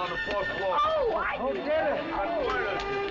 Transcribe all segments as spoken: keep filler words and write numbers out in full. on the fourth floor. Oh, I Who did it? I murdered you.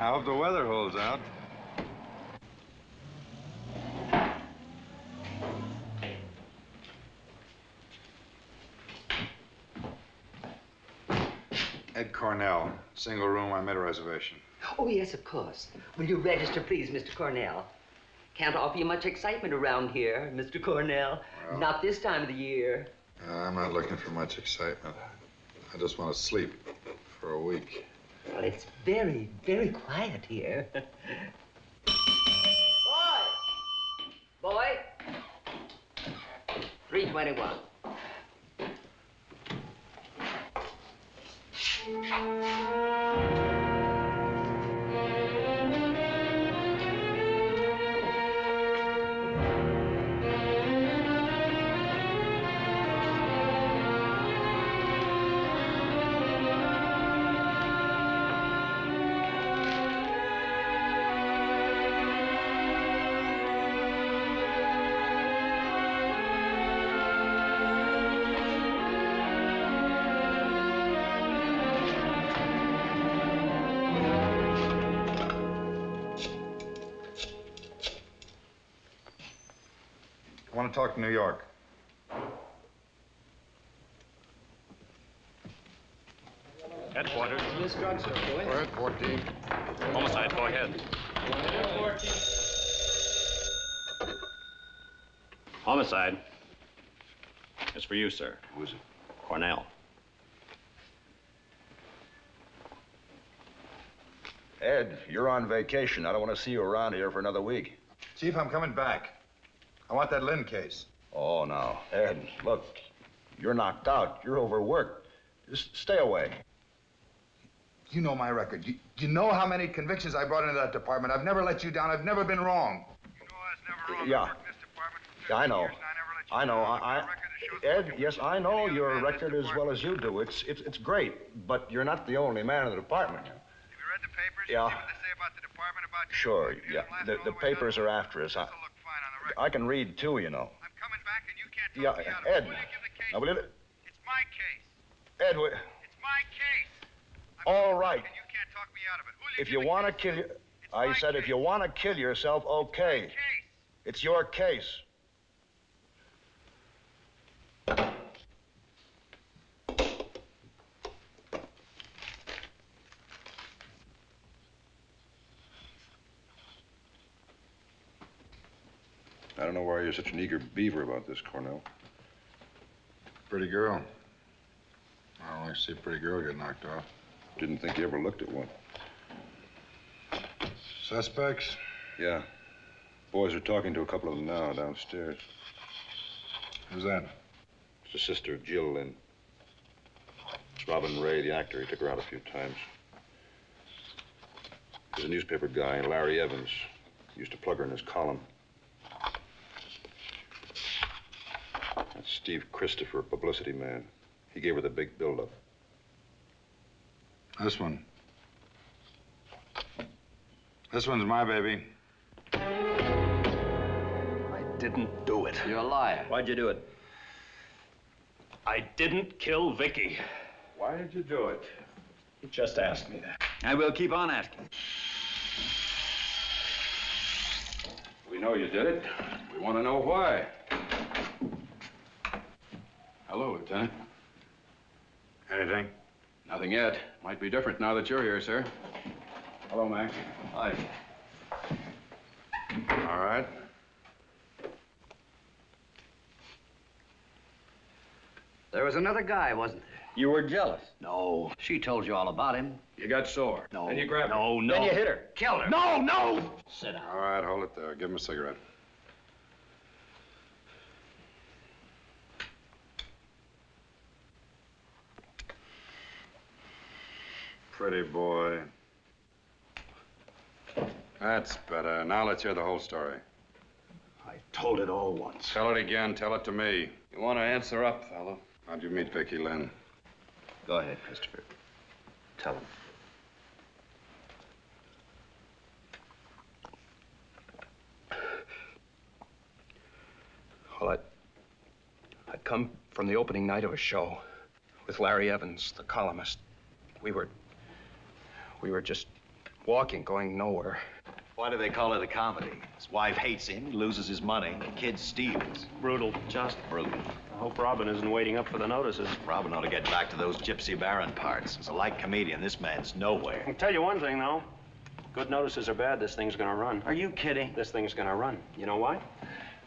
I hope the weather holds out. Ed Cornell, single room. I made a reservation. Oh, yes, of course. Will you register, please, Mister Cornell? Can't offer you much excitement around here, Mister Cornell. Well, not this time of the year. Uh, I'm not looking for much excitement. I just want to sleep for a week. Well, it's very, very quiet here. Boy! Boy! three twenty-one. Talk to New York. Headquarters. We're at fourteen. Homicide, go ahead. Homicide. It's for you, sir. Who is it? Cornell. Ed, you're on vacation. I don't want to see you around here for another week. Chief, I'm coming back. I want that Lynn case. Oh, no. Ed, look, you're knocked out. You're overworked. Just stay away. You know my record. You, you know how many convictions I brought into that department. I've never let you down. I've never been wrong. You know I was never wrong. Yeah. Yeah, I know. I know. I, I, Ed, yes, I know your record as well as you do. It's, it's, it's great, but you're not the only man in the department. Have you read the papers? Yeah. See what they say about the department, about you? Sure, yeah. The, the papers are after us. I, I can read, too, you know. I'm coming back, and you can't talk me out of it. Yeah, Ed. Will you give the case? Now, will it... It's my case. Ed, will... It's my case. I'm all right. And you can't talk me out of it. Will you if you want to kill... I said case. If you want to kill yourself, okay. It's, it's your case. I don't know why you're such an eager beaver about this, Cornell. Pretty girl. I don't like to see a pretty girl get knocked off. Didn't think you ever looked at one. Suspects? Yeah. Boys are talking to a couple of them now downstairs. Who's that? It's the sister of Jill Lynn. It's Robin Ray, the actor. He took her out a few times. There's a newspaper guy, Larry Evans. He used to plug her in his column. Steve Christopher, publicity man. He gave her the big buildup. This one. This one's my baby. I didn't do it. You're a liar. Why'd you do it? I didn't kill Vicki. Why did you do it? You just asked me that. I will keep on asking. We know you did it. We want to know why. Hello, Lieutenant. Anything? Nothing yet. Might be different now that you're here, sir. Hello, Mac. Hi. All right. There was another guy, wasn't there? You were jealous. No. She told you all about him. You got sore. No. Then you grabbed her. No, no. Then you hit her. Killed her. No, no! Sit down. All right, hold it there. Give him a cigarette. Pretty boy. That's better. Now let's hear the whole story. I told it all once. Tell it again. Tell it to me. You want to answer up, fellow? How'd you meet Vicki Lynn? Go ahead, Christopher. Tell him. Well, I'd, I'd come from the opening night of a show with Larry Evans, the columnist. We were, we were just walking, going nowhere. Why do they call it a comedy? His wife hates him, he loses his money, the kid steals. Brutal. Just brutal. I hope Robin isn't waiting up for the notices. Robin ought to get back to those Gypsy Baron parts. As a light comedian, this man's nowhere. I'll tell you one thing, though. Good notices are bad, this thing's gonna run. Are you kidding? This thing's gonna run. You know why?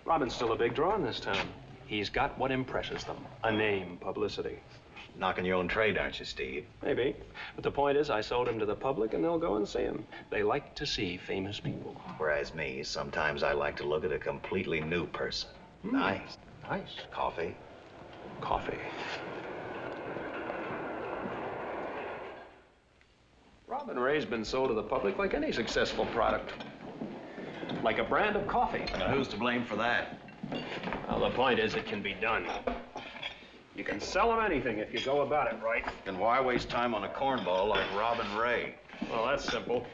Robin's still a big draw in this town. He's got what impresses them. A name, publicity. Knocking your own trade, aren't you, Steve? Maybe. But the point is, I sold him to the public, and they'll go and see him. They like to see famous people. Whereas me, sometimes I like to look at a completely new person. Mm. Nice. Nice. Coffee. Coffee. Robin Ray's been sold to the public like any successful product. Like a brand of coffee. Now, who's to blame for that? Well, the point is, it can be done. You can sell them anything if you go about it right. Then why waste time on a cornball like Robin Ray? Well, that's simple.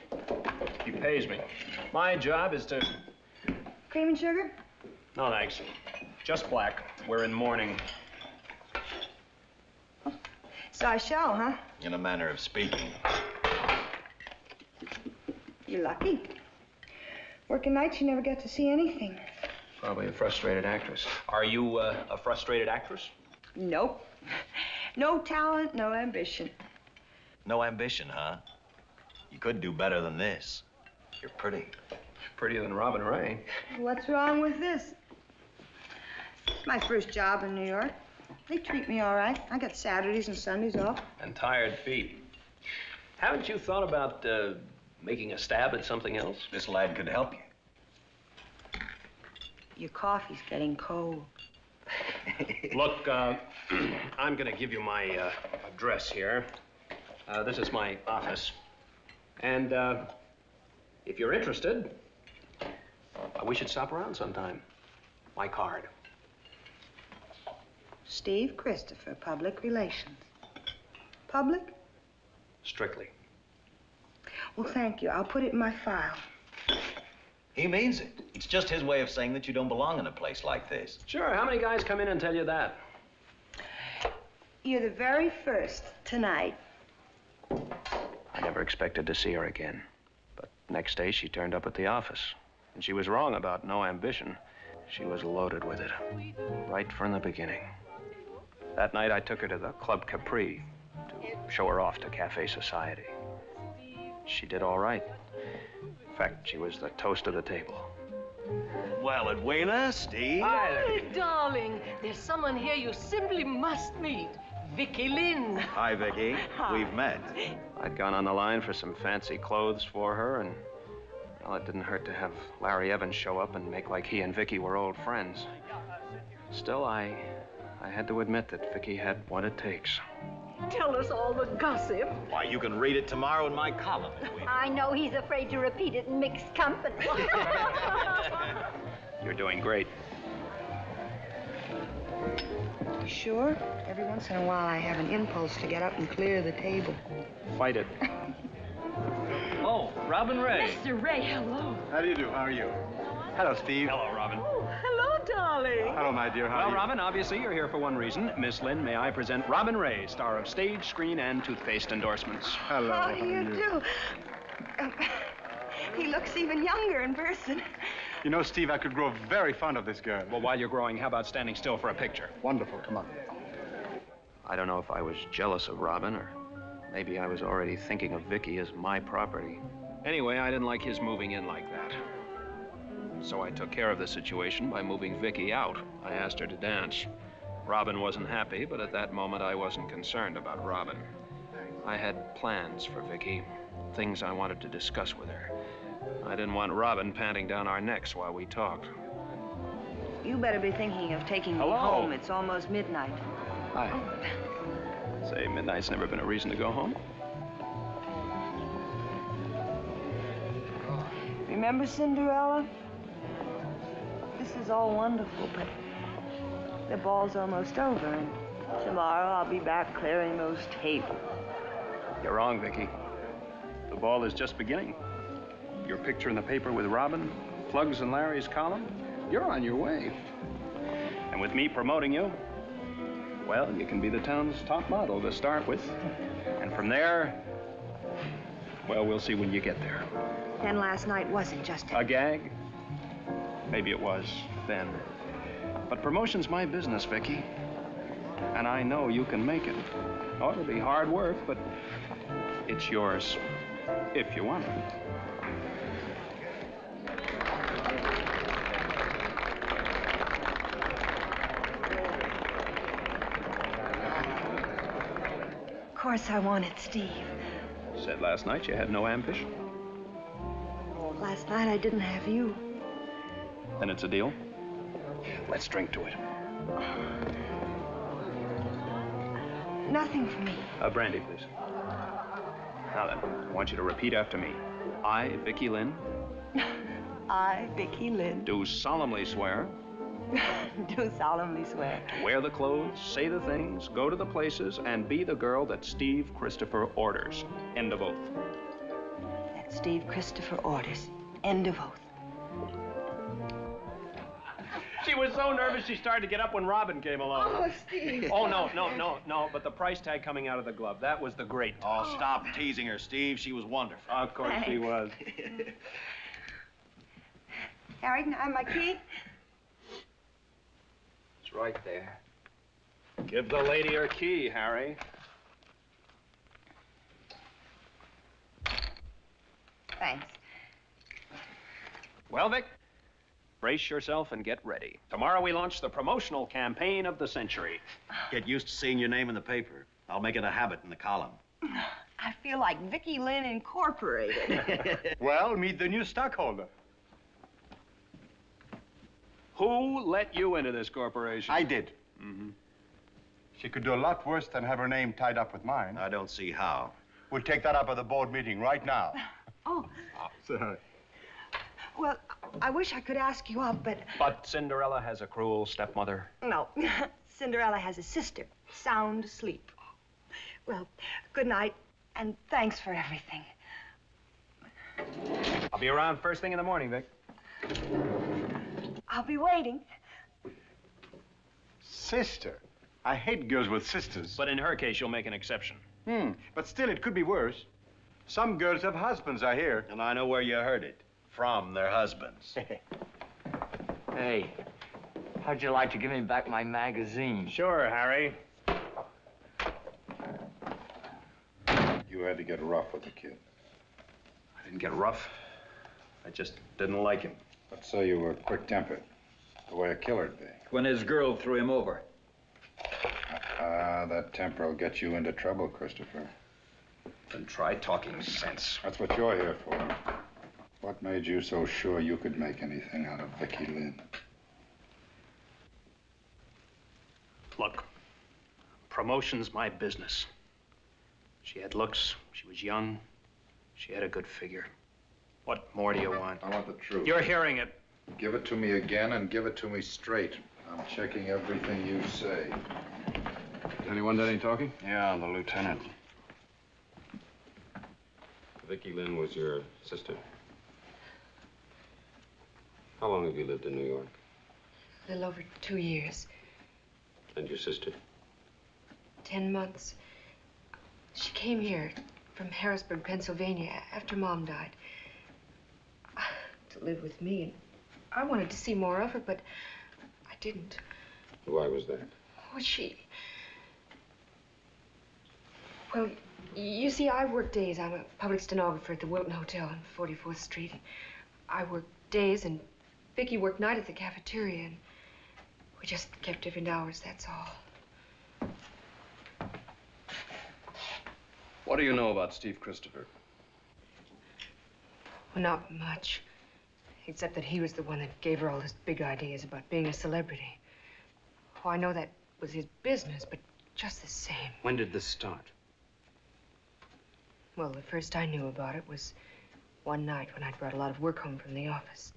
He pays me. My job is to... Cream and sugar? No, thanks. Just black. We're in mourning. Oh. So I shall, huh? In a manner of speaking. You're lucky. Working nights, you never got to see anything. Probably a frustrated actress. Are you uh, a frustrated actress? Nope. No talent, no ambition. No ambition, huh? You could do better than this. You're pretty. Prettier than Robin Ray. What's wrong with this? It's my first job in New York. They treat me all right. I got Saturdays and Sundays off. And tired feet. Haven't you thought about uh, making a stab at something else? This lad could help you. Your coffee's getting cold. Look, uh, I'm going to give you my uh, address here. Uh, this is my office. And uh, if you're interested, uh, we should stop around sometime. My card. Steve Christopher, Public Relations. Public? Strictly. Well, thank you. I'll put it in my file. He means it. It's just his way of saying that you don't belong in a place like this. Sure. How many guys come in and tell you that? You're the very first tonight. I never expected to see her again. But next day, she turned up at the office. And she was wrong about no ambition. She was loaded with it, right from the beginning. That night, I took her to the Club Capri to show her off to Cafe Society. She did all right. In fact, she was the toast of the table. Well, Edwina, Steve. Hi, darling. There's someone here you simply must meet. Vicki Lynn. Hi, Vicki. Hi. We've met. I'd gone on the line for some fancy clothes for her, and well, it didn't hurt to have Larry Evans show up and make like he and Vicki were old friends. Still, I, I had to admit that Vicki had what it takes. Tell us all the gossip. Why, you can read it tomorrow in my column. I know he's afraid to repeat it in mixed company. You're doing great. You sure? Every once in a while, I have an impulse to get up and clear the table. Fight it. Oh, Robin Ray. Mister Ray, hello. How do you do? How are you? Hello, Steve. Hello, Robin. Oh, hello, darling. Hello, my dear. How well, are you? Robin, obviously you're here for one reason. Miss Lynn, may I present Robin Ray, star of stage, screen, and toothpaste endorsements. Hello. How do you do? Um, he looks even younger in person. You know, Steve, I could grow very fond of this girl. Well, while you're growing, how about standing still for a picture? Wonderful. Come on. I don't know if I was jealous of Robin, or maybe I was already thinking of Vicki as my property. Anyway, I didn't like his moving in like that. So I took care of the situation by moving Vicki out. I asked her to dance. Robin wasn't happy, but at that moment, I wasn't concerned about Robin. I had plans for Vicki, things I wanted to discuss with her. I didn't want Robin panting down our necks while we talked. You better be thinking of taking me home. It's almost midnight. Hi. Say, midnight's never been a reason to go home. Remember Cinderella? This is all wonderful, but the ball's almost over, and tomorrow I'll be back clearing those tables. You're wrong, Vicki. The ball is just beginning. Your picture in the paper with Robin, Plugs and Larry's column, you're on your way. And with me promoting you, well, you can be the town's top model to start with. And from there, well, we'll see when you get there. Then last night wasn't just a... a gag? Maybe it was then. But promotion's my business, Vicki. And I know you can make it. Oh, it'll be hard work, but it's yours if you want it. Of course I want it, Steve. Said last night you had no ambition. Last night I didn't have you. Then it's a deal. Let's drink to it. Nothing for me. Uh, brandy, please. Now then, I want you to repeat after me. I, Vicki Lynn. I, Vicki Lynn. Do solemnly swear. Do solemnly swear. To wear the clothes, say the things, go to the places, and be the girl that Steve Christopher orders. End of oath. That Steve Christopher orders. End of oath. She was so nervous she started to get up when Robin came along. Oh, Steve. Oh, no, no, no, no. But the price tag coming out of the glove, that was the great... Oh, oh. Stop teasing her, Steve. She was wonderful. Of course Thanks. She was. Harry, can I have my key? Right there. Give the lady her key, Harry. Thanks. Well, Vic, brace yourself and get ready. Tomorrow we launch the promotional campaign of the century. Get used to seeing your name in the paper. I'll make it a habit in the column. I feel like Vicki Lynn Incorporated. Well, meet the new stockholder. Who let you into this corporation? I did. Mm-hmm. She could do a lot worse than have her name tied up with mine. I don't see how. We'll take that up at the board meeting right now. Oh. Oh, sorry. Well, I wish I could ask you up, but... But Cinderella has a cruel stepmother? No. Cinderella has a sister. Sound sleep. Well, good night, and thanks for everything. I'll be around first thing in the morning, Vic. I'll be waiting. Sister? I hate girls with sisters. But in her case, you'll make an exception. Hmm. But still, it could be worse. Some girls have husbands, I hear. And I know where you heard it. From their husbands. Hey, how'd you like to give me back my magazine? Sure, Harry. You had to get rough with the kid. I didn't get rough. I just didn't like him. Let's say you were quick-tempered, the way a killer'd be. When his girl threw him over. Ah, uh, that temper'll get you into trouble, Christopher. Then try talking sense. That's what you're here for. What made you so sure you could make anything out of Vicki Lynn? Look, promotion's my business. She had looks, she was young, she had a good figure. What more do you want? I want the truth. You're hearing it. Give it to me again, and give it to me straight. I'm checking everything you say. Anyone done any talking? Yeah, the lieutenant. Vicki Lynn was your sister? How long have you lived in New York? A little over two years. And your sister? Ten months. She came here from Harrisburg, Pennsylvania, after Mom died, to live with me. And I wanted to see more of her, but I didn't. Why was that? Oh, she... Well, you see, I work days. I'm a public stenographer at the Wilton Hotel on forty-fourth street. I work days, and Vicki worked night at the cafeteria, and we just kept different hours, that's all. What do you know about Steve Christopher? Well, not much, except that he was the one that gave her all his big ideas about being a celebrity. Oh, I know that was his business, but just the same. When did this start? Well, the first I knew about it was one night when I'd brought a lot of work home from the office.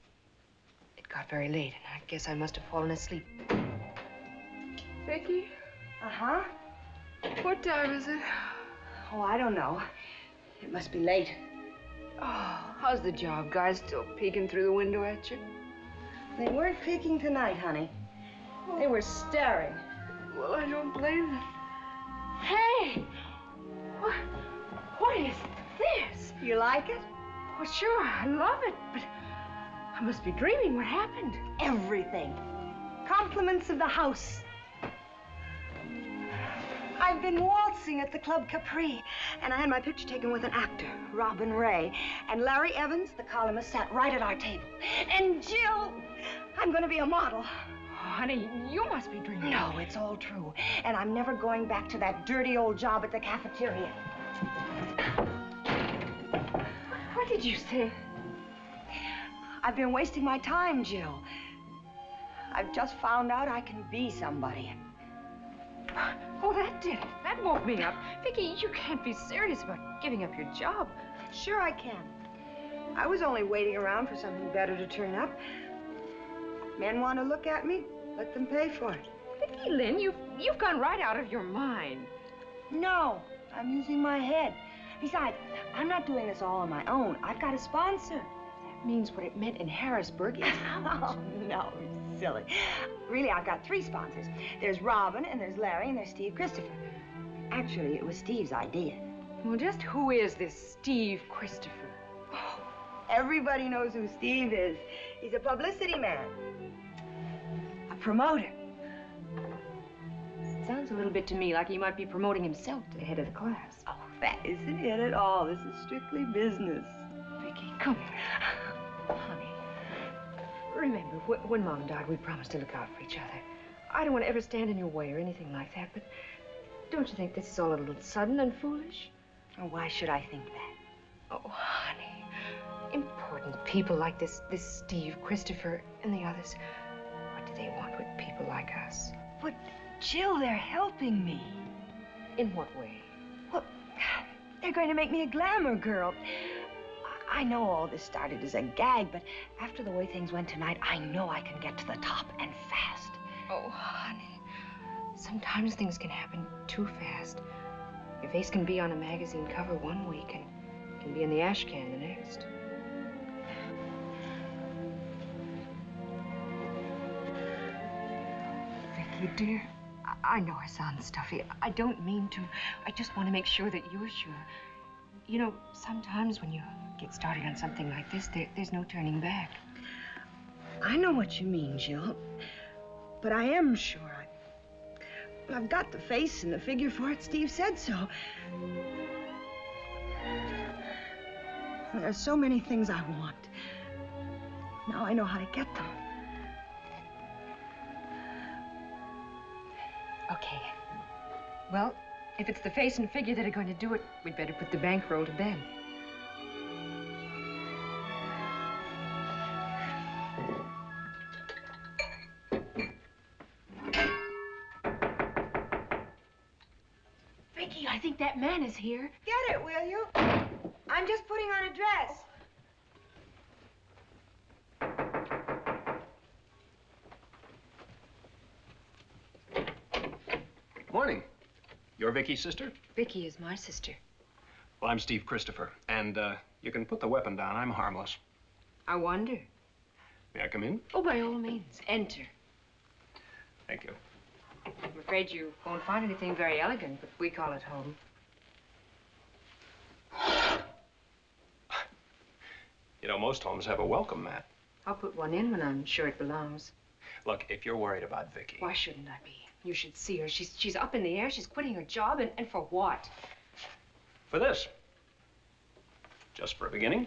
It got very late, and I guess I must have fallen asleep. Vicki? Uh-huh? What time is it? Oh, I don't know. It must be late. Oh, how's the job? Guys still peeking through the window at you? They weren't peeking tonight, honey. Oh. They were staring. Well, I don't blame them. Hey! What? What is this? You like it? Well, sure, I love it, but I must be dreaming. What happened? Everything. Compliments of the house. I've been waltzing at the Club Capri, and I had my picture taken with an actor, Robin Ray. And Larry Evans, the columnist, sat right at our table. And Jill, I'm going to be a model. Oh, honey, you must be dreaming. No, it's all true. And I'm never going back to that dirty old job at the cafeteria. What did you say? I've been wasting my time, Jill. I've just found out I can be somebody. Oh, that did it. That woke me up. Vicki, you can't be serious about giving up your job. Sure I can. I was only waiting around for something better to turn up. Men want to look at me, let them pay for it. Vicki Lynn, you've, you've gone right out of your mind. No, I'm using my head. Besides, I'm not doing this all on my own. I've got a sponsor. That means what it meant in Harrisburg is... Oh, no, silly. Really, I've got three sponsors. There's Robin, and there's Larry, and there's Steve Christopher. Actually, it was Steve's idea. Well, just who is this Steve Christopher? Oh, everybody knows who Steve is. He's a publicity man. A promoter. Sounds a little bit to me like he might be promoting himself to the head of the class. Oh, that isn't it at all. This is strictly business. Vicki, come here. Honey, remember, wh when Mom died, we promised to look out for each other. I don't want to ever stand in your way or anything like that, but don't you think this is all a little sudden and foolish? Oh, why should I think that? Oh, honey, important people like this, this Steve, Christopher, and the others, what do they want with people like us? But... Jill, they're helping me. In what way? Well, they're going to make me a glamour girl. I know all this started as a gag, but after the way things went tonight, I know I can get to the top, and fast. Oh, honey, sometimes things can happen too fast. Your face can be on a magazine cover one week and can be in the ash can the next. Vicki, dear. I know I sound stuffy. I don't mean to. I just want to make sure that you're sure. You know, sometimes when you get started on something like this, there, there's no turning back. I know what you mean, Jill. But I am sure. I, I've got the face and the figure for it. Steve said so. There are so many things I want. Now I know how to get them. Okay. Well, if it's the face and figure that are going to do it, we'd better put the bankroll to bed. Vicki, I think that man is here. Get it, will you? I'm just putting on a dress. Morning. You're Vicki's sister? Vicki is my sister. Well, I'm Steve Christopher, and uh, you can put the weapon down. I'm harmless. I wonder. May I come in? Oh, by all means, enter. Thank you. I'm afraid you won't find anything very elegant, but we call it home. You know, most homes have a welcome mat. I'll put one in when I'm sure it belongs. Look, if you're worried about Vicki... Why shouldn't I be? You should see her. She's, she's up in the air. She's quitting her job. And, and for what? For this. Just for a beginning.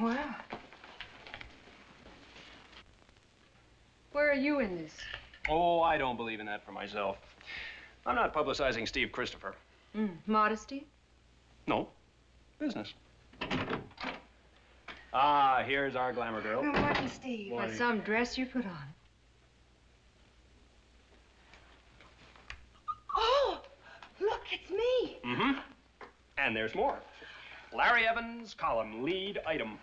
Well. Where are you in this? Oh, I don't believe in that for myself. I'm not publicizing Steve Christopher. Mm, modesty? No. Business. Ah, here's our glamour girl. Good morning, Steve. Morning. That's some dress you put on. Oh, look, it's me. Mm-hmm. And there's more. Larry Evans, column lead item.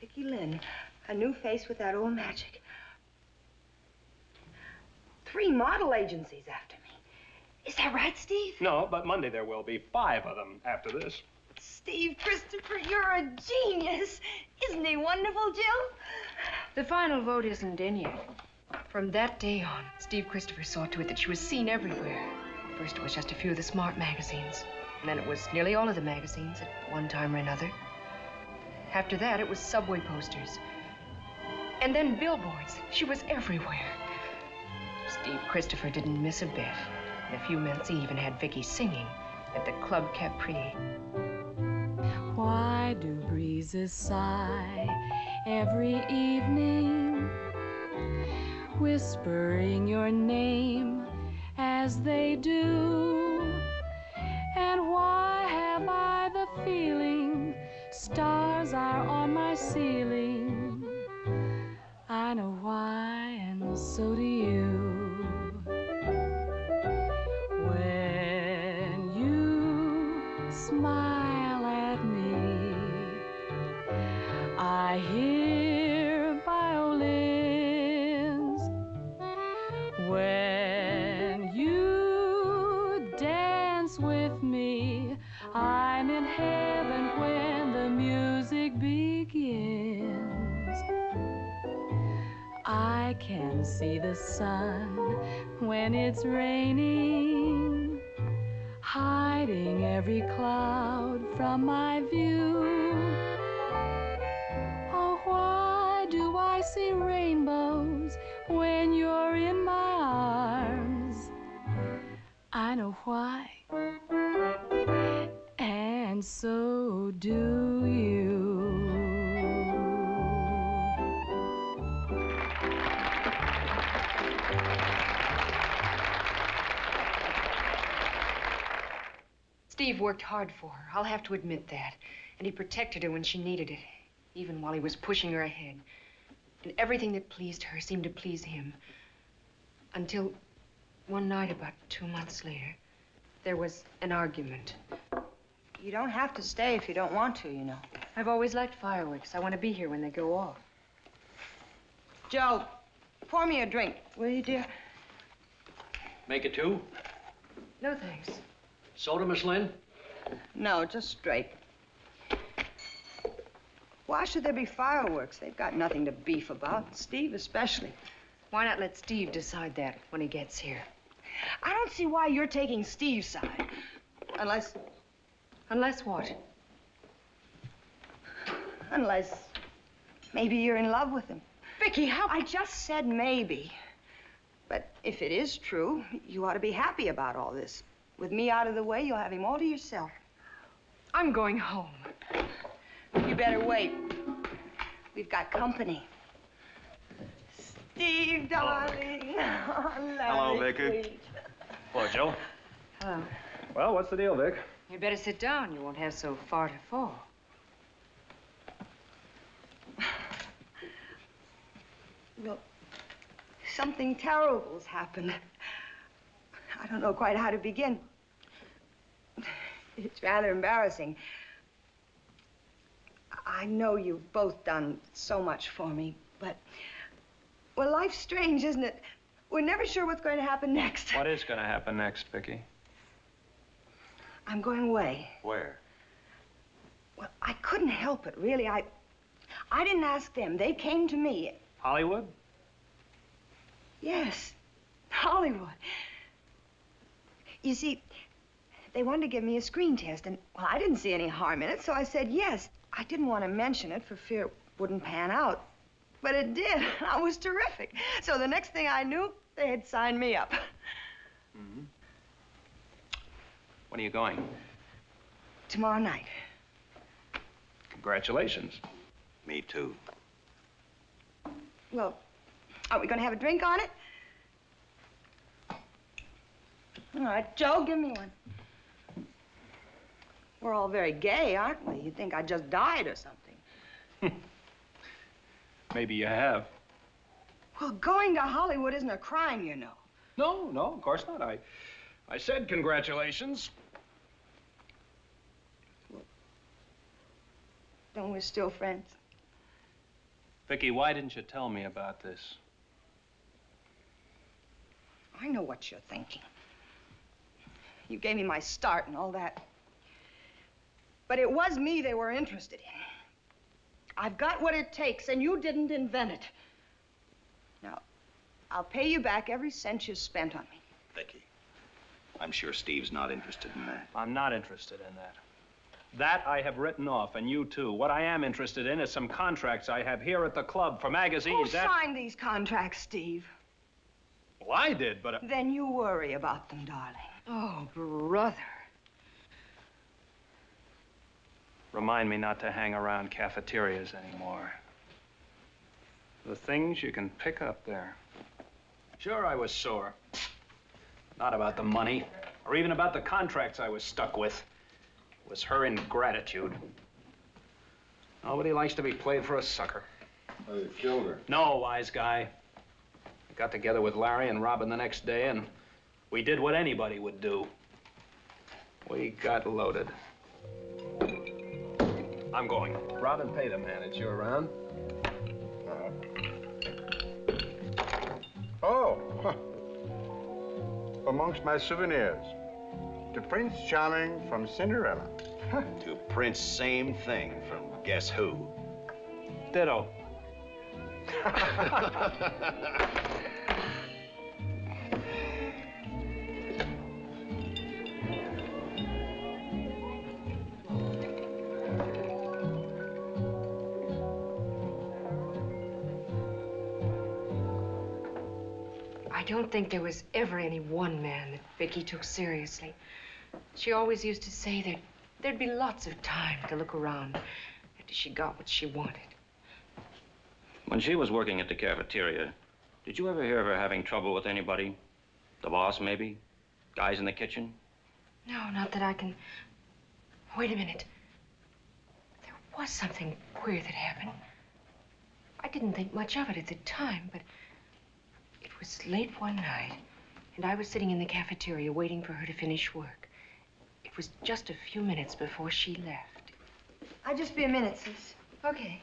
Vicki Lynn, a new face with that old magic. Three model agencies after me. Is that right, Steve? No, but Monday there will be five of them after this. Steve Christopher, you're a genius. Isn't he wonderful, Jill? The final vote isn't in yet. From that day on, Steve Christopher saw to it that she was seen everywhere. First, it was just a few of the smart magazines. And then it was nearly all of the magazines at one time or another. After that, it was subway posters. And then billboards. She was everywhere. Steve Christopher didn't miss a bit. In a few minutes, he even had Vicki singing at the Club Capri. Why do breezes sigh every evening, whispering your name as they do? And why have I the feeling stars are on my ceiling? I know why, and so do you. When you smile, I hear violins. When you dance with me, I'm in heaven when the music begins. I can see the sun when it's raining, hiding every cloud from my view. I see rainbows when you're in my arms. I know why, and so do you. Steve worked hard for her, I'll have to admit that. And he protected her when she needed it, even while he was pushing her ahead. And everything that pleased her seemed to please him. Until one night, about two months later, there was an argument. You don't have to stay if you don't want to, you know. I've always liked fireworks. I want to be here when they go off. Joe, pour me a drink, will you, dear? Make it two? No, thanks. Soda, Miss Lynn? No, just straight. Why should there be fireworks? They've got nothing to beef about, Steve especially. Why not let Steve decide that when he gets here? I don't see why you're taking Steve's side. Unless... Unless what? Unless maybe you're in love with him. Vicki, how... I just said maybe. But if it is true, you ought to be happy about all this. With me out of the way, you'll have him all to yourself. I'm going home. You better wait. We've got company. Steve, darling. Hello, Vicky. Hello, Jill. Hello. Well, what's the deal, Vic? You better sit down. You won't have so far to fall. Well, something terrible's happened. I don't know quite how to begin. It's rather embarrassing. I know you've both done so much for me, but, well, life's strange, isn't it? We're never sure what's going to happen next. What is going to happen next, Vicki? I'm going away. Where? Well, I couldn't help it, really. I, I didn't ask them. They came to me. Hollywood? Yes, Hollywood. You see, they wanted to give me a screen test, and, well, I didn't see any harm in it, so I said yes. I didn't want to mention it for fear it wouldn't pan out, but it did. I was terrific. So the next thing I knew, they had signed me up. Mm-hmm. When are you going? Tomorrow night. Congratulations. Me too. Well, are we going to have a drink on it? All right, Joe, give me one. We're all very gay, aren't we? You'd think I just died or something. Maybe you have. Well, going to Hollywood isn't a crime, you know. No, no, of course not. I, I said congratulations. Well, then we're still friends. Vicki, why didn't you tell me about this? I know what you're thinking. You gave me my start and all that. But it was me they were interested in. I've got what it takes, and you didn't invent it. Now, I'll pay you back every cent you spent on me. Vicki, I'm sure Steve's not interested in that. I'm not interested in that. That I have written off, and you too. What I am interested in is some contracts I have here at the club for magazines. Who that... signed these contracts, Steve? Well, I did, but... I... Then you worry about them, darling. Oh, brother. Remind me not to hang around cafeterias anymore. The things you can pick up there. Sure, I was sore. Not about the money, or even about the contracts I was stuck with. It was her ingratitude. Nobody likes to be played for a sucker. Well, you killed her. No, wise guy. I got together with Larry and Robin the next day, and we did what anybody would do. We got loaded. I'm going. Robin, pay the man. It's you around? Oh, huh. Amongst my souvenirs, to Prince Charming from Cinderella. To Prince Same Thing from Guess Who. Ditto. I don't think there was ever any one man that Vicki took seriously. She always used to say that there'd be lots of time to look around after she got what she wanted. When she was working at the cafeteria, did you ever hear of her having trouble with anybody? The boss, maybe? Guys in the kitchen? No, not that I can... Wait a minute. There was something queer that happened. I didn't think much of it at the time, but... it was late one night, and I was sitting in the cafeteria waiting for her to finish work. It was just a few minutes before she left. I'll just be a minute, sis. Okay.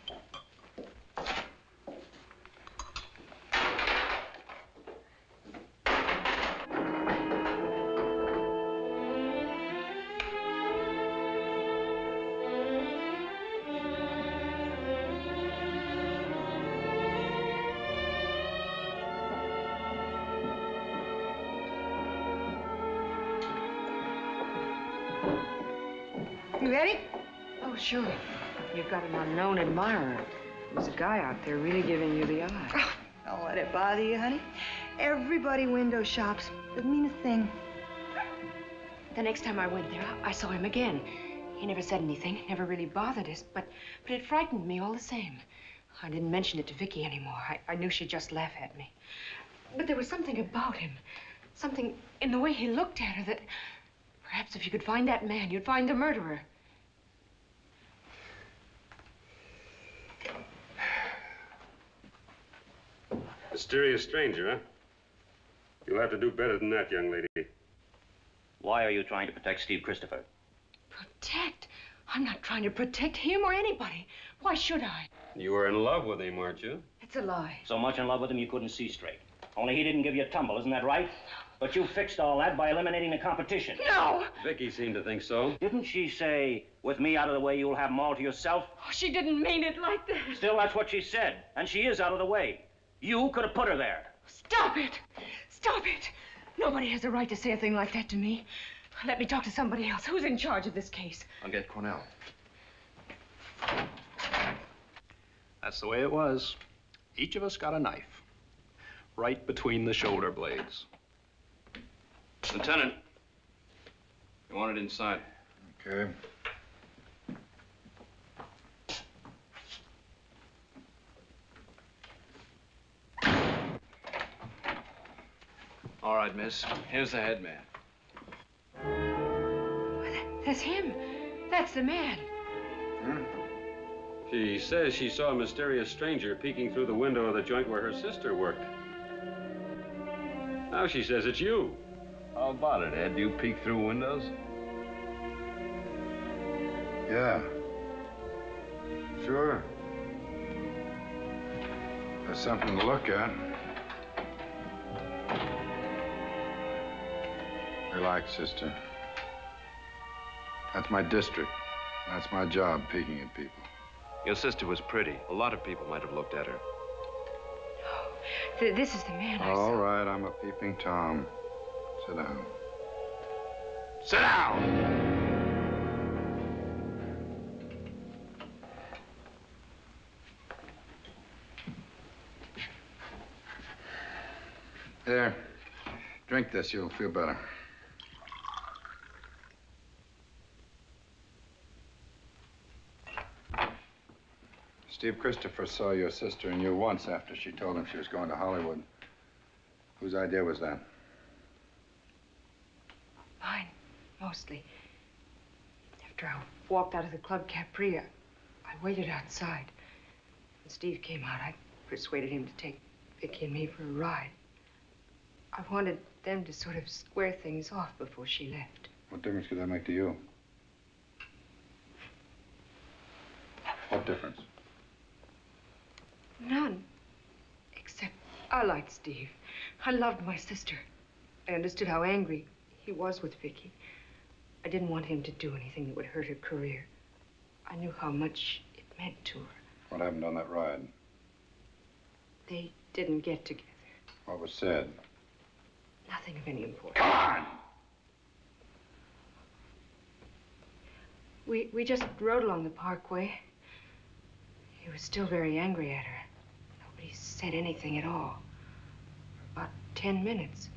Sure. You've got an unknown admirer. There's a guy out there really giving you the eye. Oh, don't let it bother you, honey. Everybody window shops. Doesn't mean a thing. The next time I went there, I saw him again. He never said anything, never really bothered us, but, but it frightened me all the same. I didn't mention it to Vicki anymore. I, I knew she'd just laugh at me. But there was something about him, something in the way he looked at her that perhaps if you could find that man, you'd find the murderer. Mysterious stranger, huh? You'll have to do better than that, young lady. Why are you trying to protect Steve Christopher? Protect? I'm not trying to protect him or anybody. Why should I? You were in love with him, weren't you? It's a lie. So much in love with him you couldn't see straight. Only he didn't give you a tumble, isn't that right? But you fixed all that by eliminating the competition. No! Vicki seemed to think so. Didn't she say, with me out of the way, you'll have them all to yourself? Oh, she didn't mean it like that. Still, that's what she said, and she is out of the way. You could have put her there. Stop it! Stop it! Nobody has a right to say a thing like that to me. Let me talk to somebody else. Who's in charge of this case? I'll get Cornell. That's the way it was. Each of us got a knife. Right between the shoulder blades. Lieutenant, you want it inside. Okay. All right, miss. Here's the head man. Well, that, that's him. That's the man. Hmm? She says she saw a mysterious stranger peeking through the window of the joint where her sister worked. Now she says it's you. How about it, Ed? Do you peek through windows? Yeah. Sure. That's something to look at. Relax, sister. That's my district. That's my job, peeking at people. Your sister was pretty. A lot of people might have looked at her. Th this is the man I saw. All right, I'm a peeping Tom. Sit down. Sit down! There. Drink this, you'll feel better. Steve Christopher saw your sister and you once after she told him she was going to Hollywood. Whose idea was that? Mine, mostly. After I walked out of the Club Capri, I, I waited outside. When Steve came out, I persuaded him to take Vicki and me for a ride. I wanted them to sort of square things off before she left. What difference could that make to you? What difference? None. Except I liked Steve. I loved my sister. I understood how angry he was with Vicki. I didn't want him to do anything that would hurt her career. I knew how much it meant to her. What happened on that ride? They didn't get together. What was said? Nothing of any importance. Come on! We, we just rode along the parkway. He was still very angry at her. Nobody said anything at all. For about ten minutes.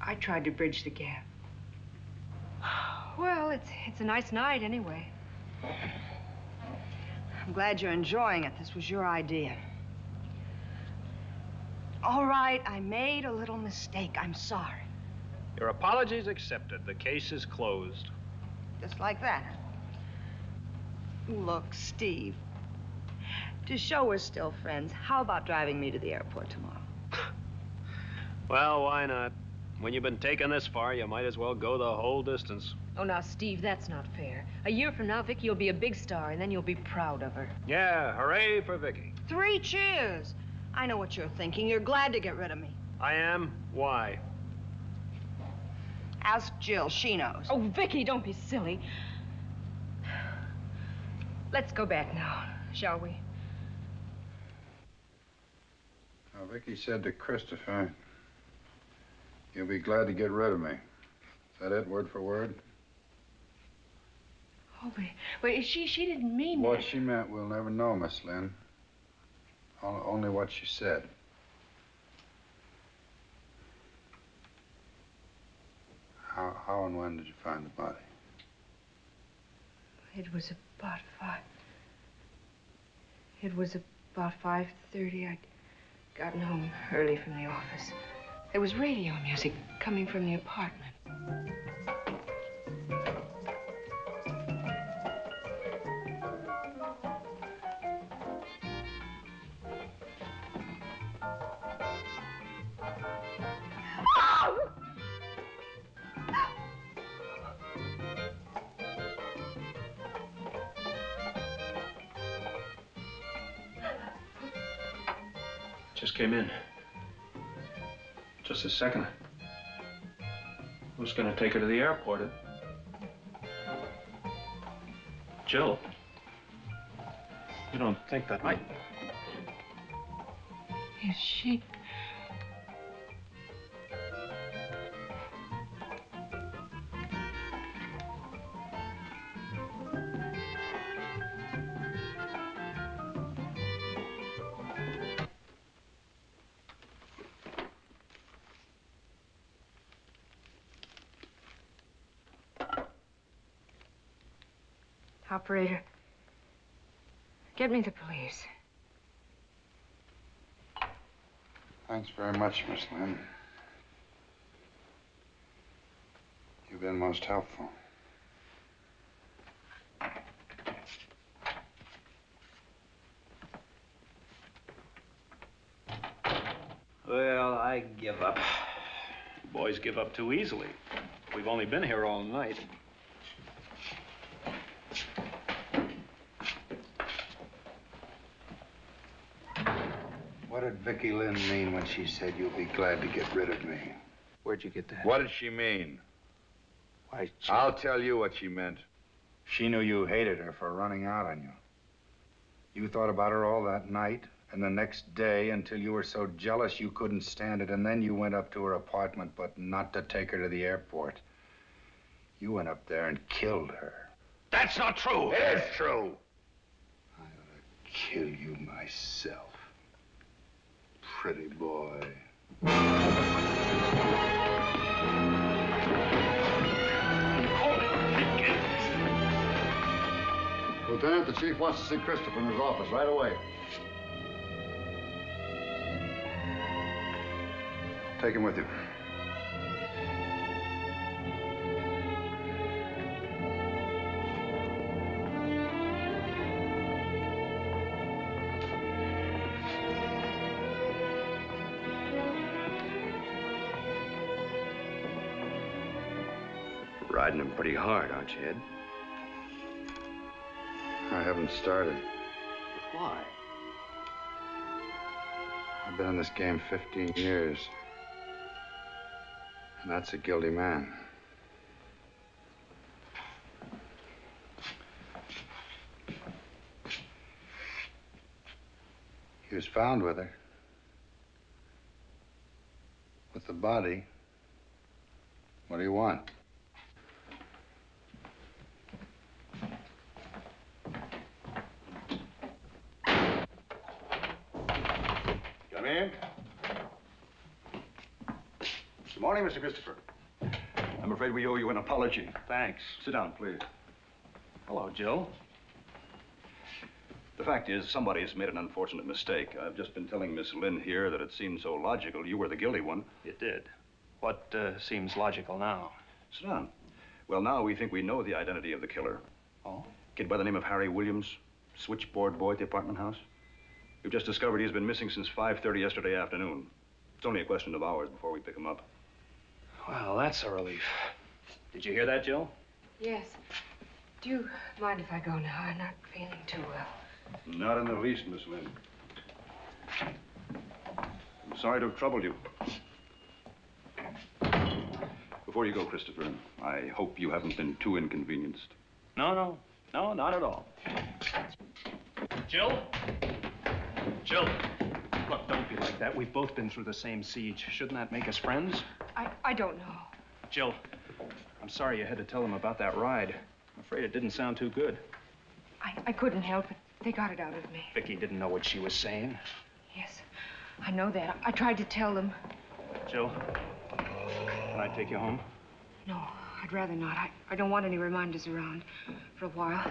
I tried to bridge the gap. Well, it's, it's a nice night anyway. I'm glad you're enjoying it. This was your idea. All right, I made a little mistake. I'm sorry. Your apology is accepted. The case is closed. Just like that. Look, Steve. To show we're still friends, how about driving me to the airport tomorrow? Well, why not? When you've been taken this far, you might as well go the whole distance. Oh, now, Steve, that's not fair. A year from now, Vicki will be a big star, and then you'll be proud of her. Yeah, hooray for Vicki. Three cheers! I know what you're thinking. You're glad to get rid of me. I am? Why? Ask Jill. She knows. Oh, Vicki, don't be silly. Let's go back now, shall we? Now, Vicki said to Christopher, you'll be glad to get rid of me. Is that it, word for word? Oh, but, but she, she didn't mean that. What she meant, we'll never know, Miss Lynn. O- only what she said. How, how and when did you find the body? It was about five. It was about five thirty. I... Gotten home early from the office. There was radio music coming from the apartment. Just came in. Just a second. I was going to take her to the airport. Jill, you don't think that I... Is she... Operator, get me the police. Thanks very much, Miss Lynn. You've been most helpful. Well, I give up. You boys give up too easily. We've only been here all night. What did Vicki Lynn mean when she said you'll be glad to get rid of me? Where'd you get that? What did she mean? Why, she... I'll tell you what she meant. She knew you hated her for running out on you. You thought about her all that night and the next day until you were so jealous you couldn't stand it, and then you went up to her apartment, but not to take her to the airport. You went up there and killed her. That's not true. It is true. I ought to kill you myself. Pretty boy. Lieutenant, the chief wants to see Christopher in his office right away. Take him with you. Riding him pretty hard, aren't you, Ed? I haven't started. Why? I've been in this game fifteen years. And that's a guilty man. He was found with her. With the body. What do you want? Good morning, Mister Christopher. I'm afraid we owe you an apology. Thanks. Sit down, please. Hello, Jill. The fact is, somebody has made an unfortunate mistake. I've just been telling Miss Lynn here that it seemed so logical you were the guilty one. It did. What uh, seems logical now? Sit down. Well, now we think we know the identity of the killer. Oh? Kid by the name of Harry Williams, switchboard boy at the apartment house. We've just discovered he's been missing since five thirty yesterday afternoon. It's only a question of hours before we pick him up. Well, that's a relief. Did you hear that, Jill? Yes. Do you mind if I go now? I'm not feeling too well. Not in the least, Miss Lynn. I'm sorry to have troubled you. Before you go, Christopher, I hope you haven't been too inconvenienced. No, no. No, not at all. Jill? Jill, look, don't be like that. We've both been through the same siege. Shouldn't that make us friends? I, I don't know. Jill, I'm sorry you had to tell them about that ride. I'm afraid it didn't sound too good. I, I couldn't help it. They got it out of me. Vicki didn't know what she was saying. Yes, I know that. I tried to tell them. Jill, can I take you home? No, I'd rather not. I, I don't want any reminders around for a while.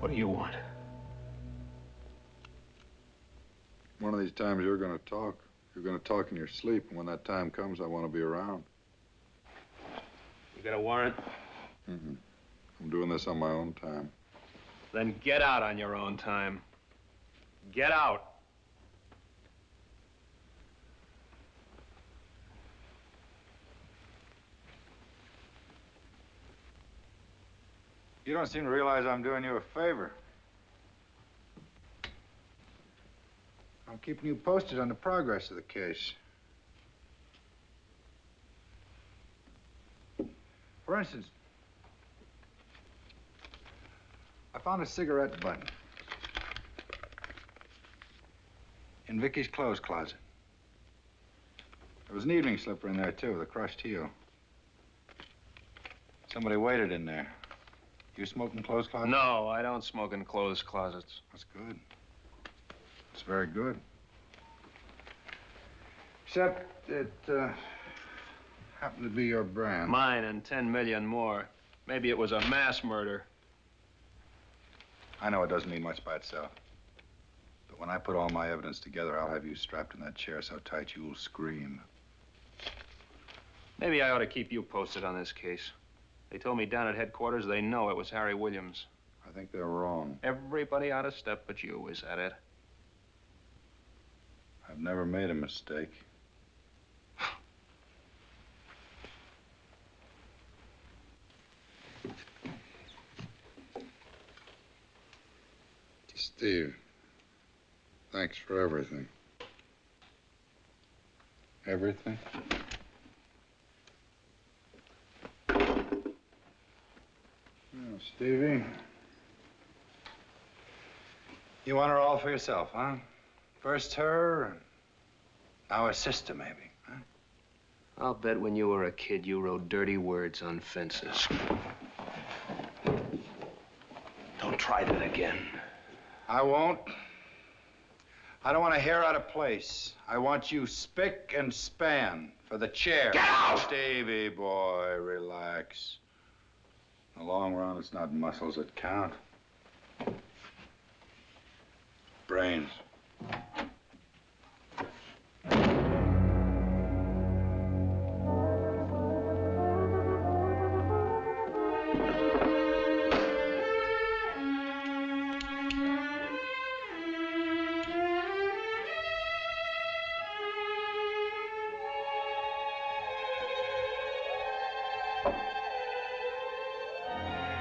What do you want? One of these times you're going to talk. You're going to talk in your sleep, and when that time comes, I want to be around. You got a warrant? Mm-hmm. I'm doing this on my own time. Then get out on your own time. Get out. You don't seem to realize I'm doing you a favor. I'm keeping you posted on the progress of the case. For instance, I found a cigarette butt in Vicki's clothes closet. There was an evening slipper in there, too, with a crushed heel. Somebody waited in there. You smoke in clothes closets? No, I don't smoke in clothes closets. That's good. It's very good. Except it uh, happened to be your brand. Mine and ten million more. Maybe it was a mass murder. I know it doesn't mean much by itself. But when I put all my evidence together, I'll have you strapped in that chair so tight you'll scream. Maybe I ought to keep you posted on this case. They told me down at headquarters they know it was Harry Williams. I think they're wrong. Everybody out of step but you, is that it? I've never made a mistake. Steve, thanks for everything. Everything? Well, Stevie, you want her all for yourself, huh? First her, and now her sister, maybe, huh? I'll bet when you were a kid, you wrote dirty words on fences. Don't try that again. I won't. I don't want to hair out of place. I want you spick and span for the chair. Get out! Stevie boy, relax. In the long run, it's not muscles that count. Brains.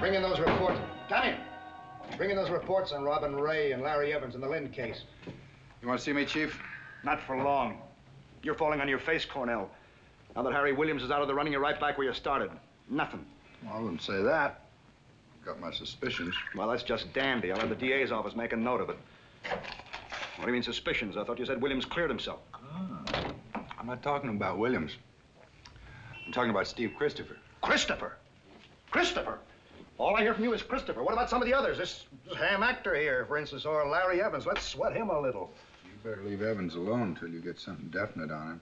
Bring in those reports. Danny! Bring in those reports on Robin Ray and Larry Evans in the Lynn case. You want to see me, Chief? Not for long. You're falling on your face, Cornell. Now that Harry Williams is out of the running, you're right back where you started. Nothing. Well, I wouldn't say that. I've got my suspicions. Well, that's just dandy. I'll have the D A's office make a note of it. What do you mean, suspicions? I thought you said Williams cleared himself. Oh. I'm not talking about Williams. I'm talking about Steve Christopher. Christopher? Christopher? All I hear from you is Christopher. What about some of the others? This, this ham actor here, for instance, or Larry Evans. Let's sweat him a little. You better leave Evans alone until you get something definite on him.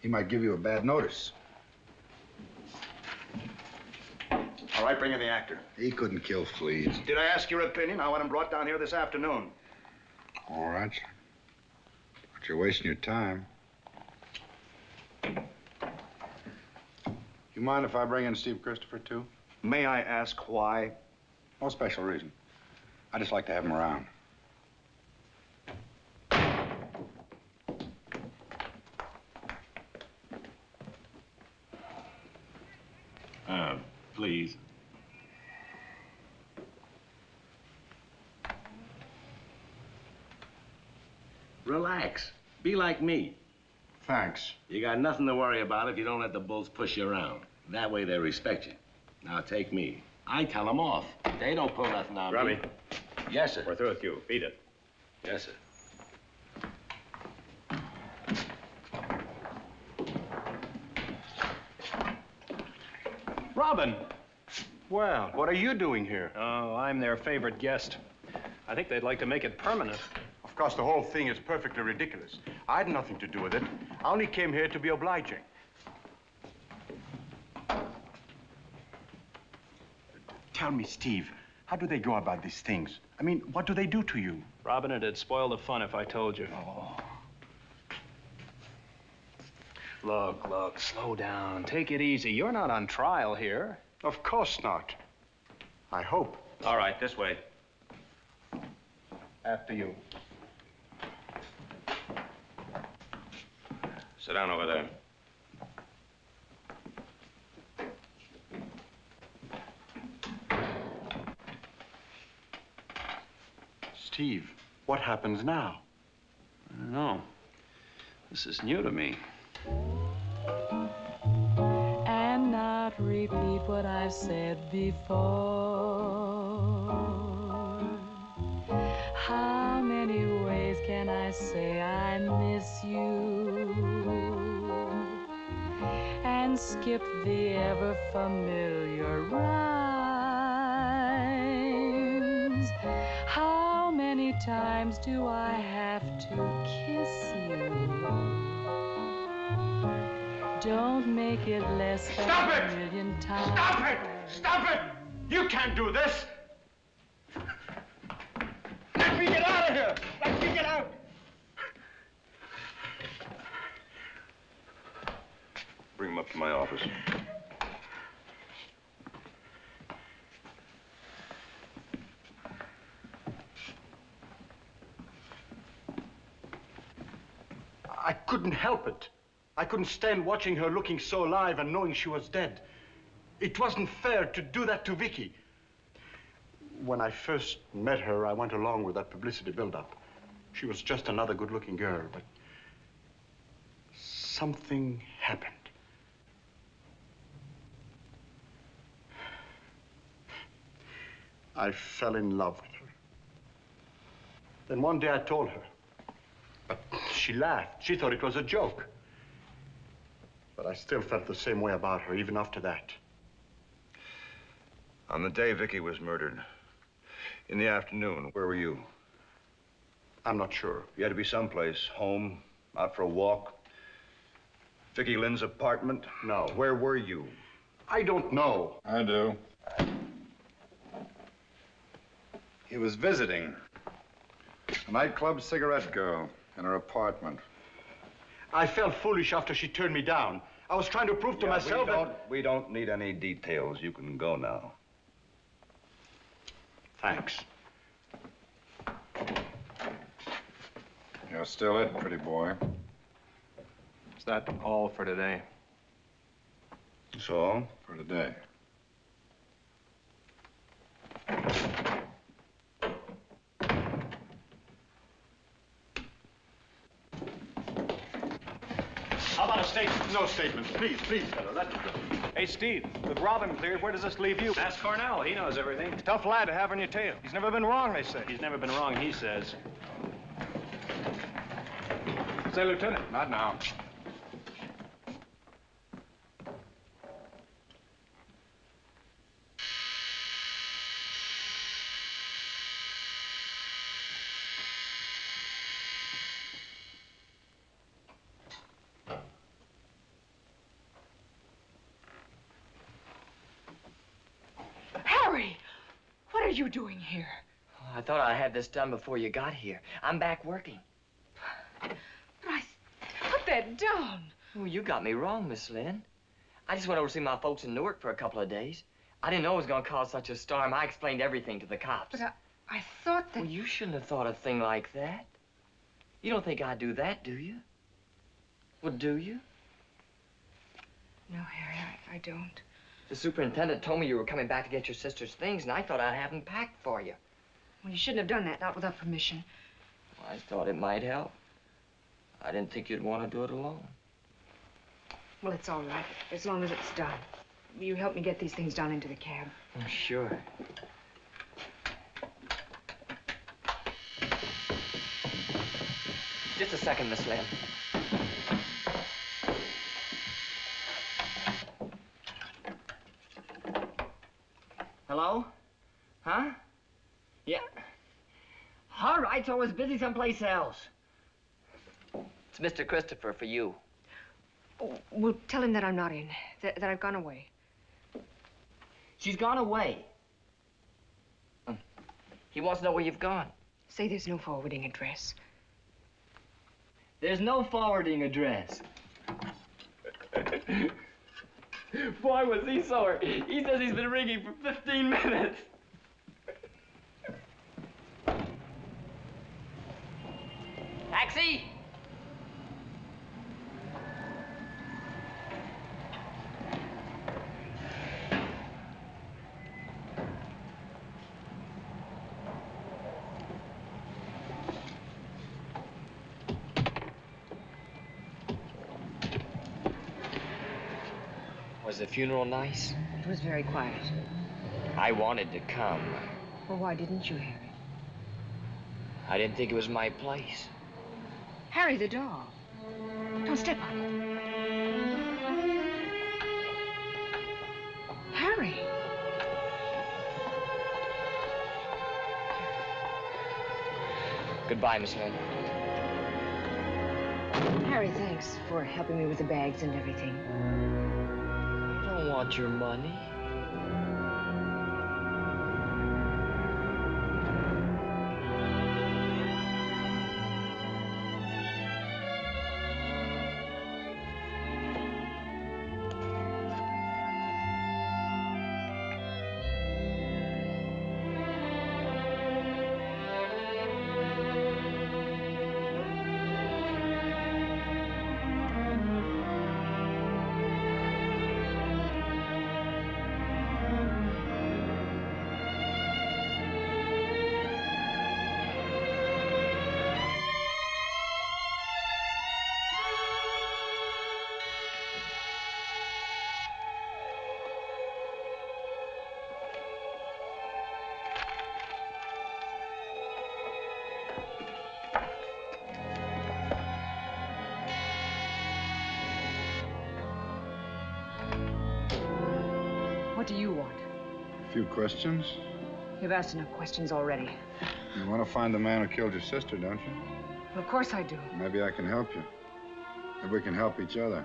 He might give you a bad notice. All right, bring in the actor. He couldn't kill fleas. Did I ask your opinion? I want him brought down here this afternoon. All right. But you're wasting your time. You mind if I bring in Steve Christopher, too? May I ask why? No special reason. I just like to have him around. Uh, please. Relax. Be like me. Thanks. You got nothing to worry about if you don't let the bulls push you around. That way they respect you. Now, take me. I tell them off. They don't pull nothing on me. Robbie. Yes, sir. We're through with you. Beat it. Yes, sir. Robin! Well, what are you doing here? Oh, I'm their favorite guest. I think they'd like to make it permanent. Of course, the whole thing is perfectly ridiculous. I had nothing to do with it. I only came here to be obliging. Tell me, Steve, How do they go about these things? I mean, what do they do to you? Robin, it'd spoil the fun if I told you. Oh. Look, look, slow down. Take it easy. You're not on trial here. Of course not. I hope. All right, this way. After you. Sit down over there. Steve, what happens now? I don't know. This is new to me. And not repeat what I've said before. How many ways can I say I miss you? And skip the ever familiar rhymes. How many times do I have to kiss you? Don't make it less than Stop it! a million times. Stop it! Stop it! You can't do this! Let me get out of here! Let me get out! Bring him up to my office. I couldn't help it. I couldn't stand watching her looking so alive and knowing she was dead. It wasn't fair to do that to Vicki. When I first met her, I went along with that publicity buildup. She was just another good-looking girl, but something happened. I fell in love with her. Then one day I told her, but she laughed. She thought it was a joke. But I still felt the same way about her, even after that. On the day Vicki was murdered, in the afternoon, where were you? I'm not sure. You had to be someplace, home, out for a walk. Vicki Lynn's apartment? No. Where were you? I don't know. I do. He was visiting a nightclub cigarette girl in her apartment. I felt foolish after she turned me down. I was trying to prove to yeah, myself we don't, that... We don't need any details. You can go now. Thanks. You're still it, pretty boy. Is that all for today? That's all for today. No statements, please, please, fellow. Let me go. Hey, Steve, with Robin cleared, where does this leave you? Ask Cornell. He knows everything. Tough lad to have on your tail. He's never been wrong, they say. He's never been wrong, he says. Say, Lieutenant. Not now. What are you doing here? Oh, I thought I'd have this done before you got here. I'm back working. But I... Put that down. Oh, you got me wrong, Miss Lynn. I just went over to see my folks in Newark for a couple of days. I didn't know it was going to cause such a storm. I explained everything to the cops. But I, I thought that... Well, you shouldn't have thought a thing like that. You don't think I'd do that, do you? Well, do you? No, Harry, I, I don't. The superintendent told me you were coming back to get your sister's things, and I thought I'd have them packed for you. Well, you shouldn't have done that, not without permission. Well, I thought it might help. I didn't think you'd want to do it alone. Well, it's all right, as long as it's done. You help me get these things down into the cab. Oh, sure. Just a second, Miss Lynn. Hello? Huh? Yeah. All right, so I was busy someplace else. It's Mister Christopher for you. Oh, well, tell him that I'm not in, that, that I've gone away. She's gone away. He wants to know where you've gone. Say there's no forwarding address. There's no forwarding address. Why was he sore? He says he's been ringing for fifteen minutes. Taxi! Was the funeral nice? It was very quiet. I wanted to come. Well, why didn't you, Harry? I didn't think it was my place. Harry, the dog. Don't step on it. Harry. Goodbye, Miss Lynn. Harry, thanks for helping me with the bags and everything. I don't want your money. What do you want? A few questions. You've asked enough questions already. You want to find the man who killed your sister, don't you? Well, of course I do. Maybe I can help you. Maybe we can help each other.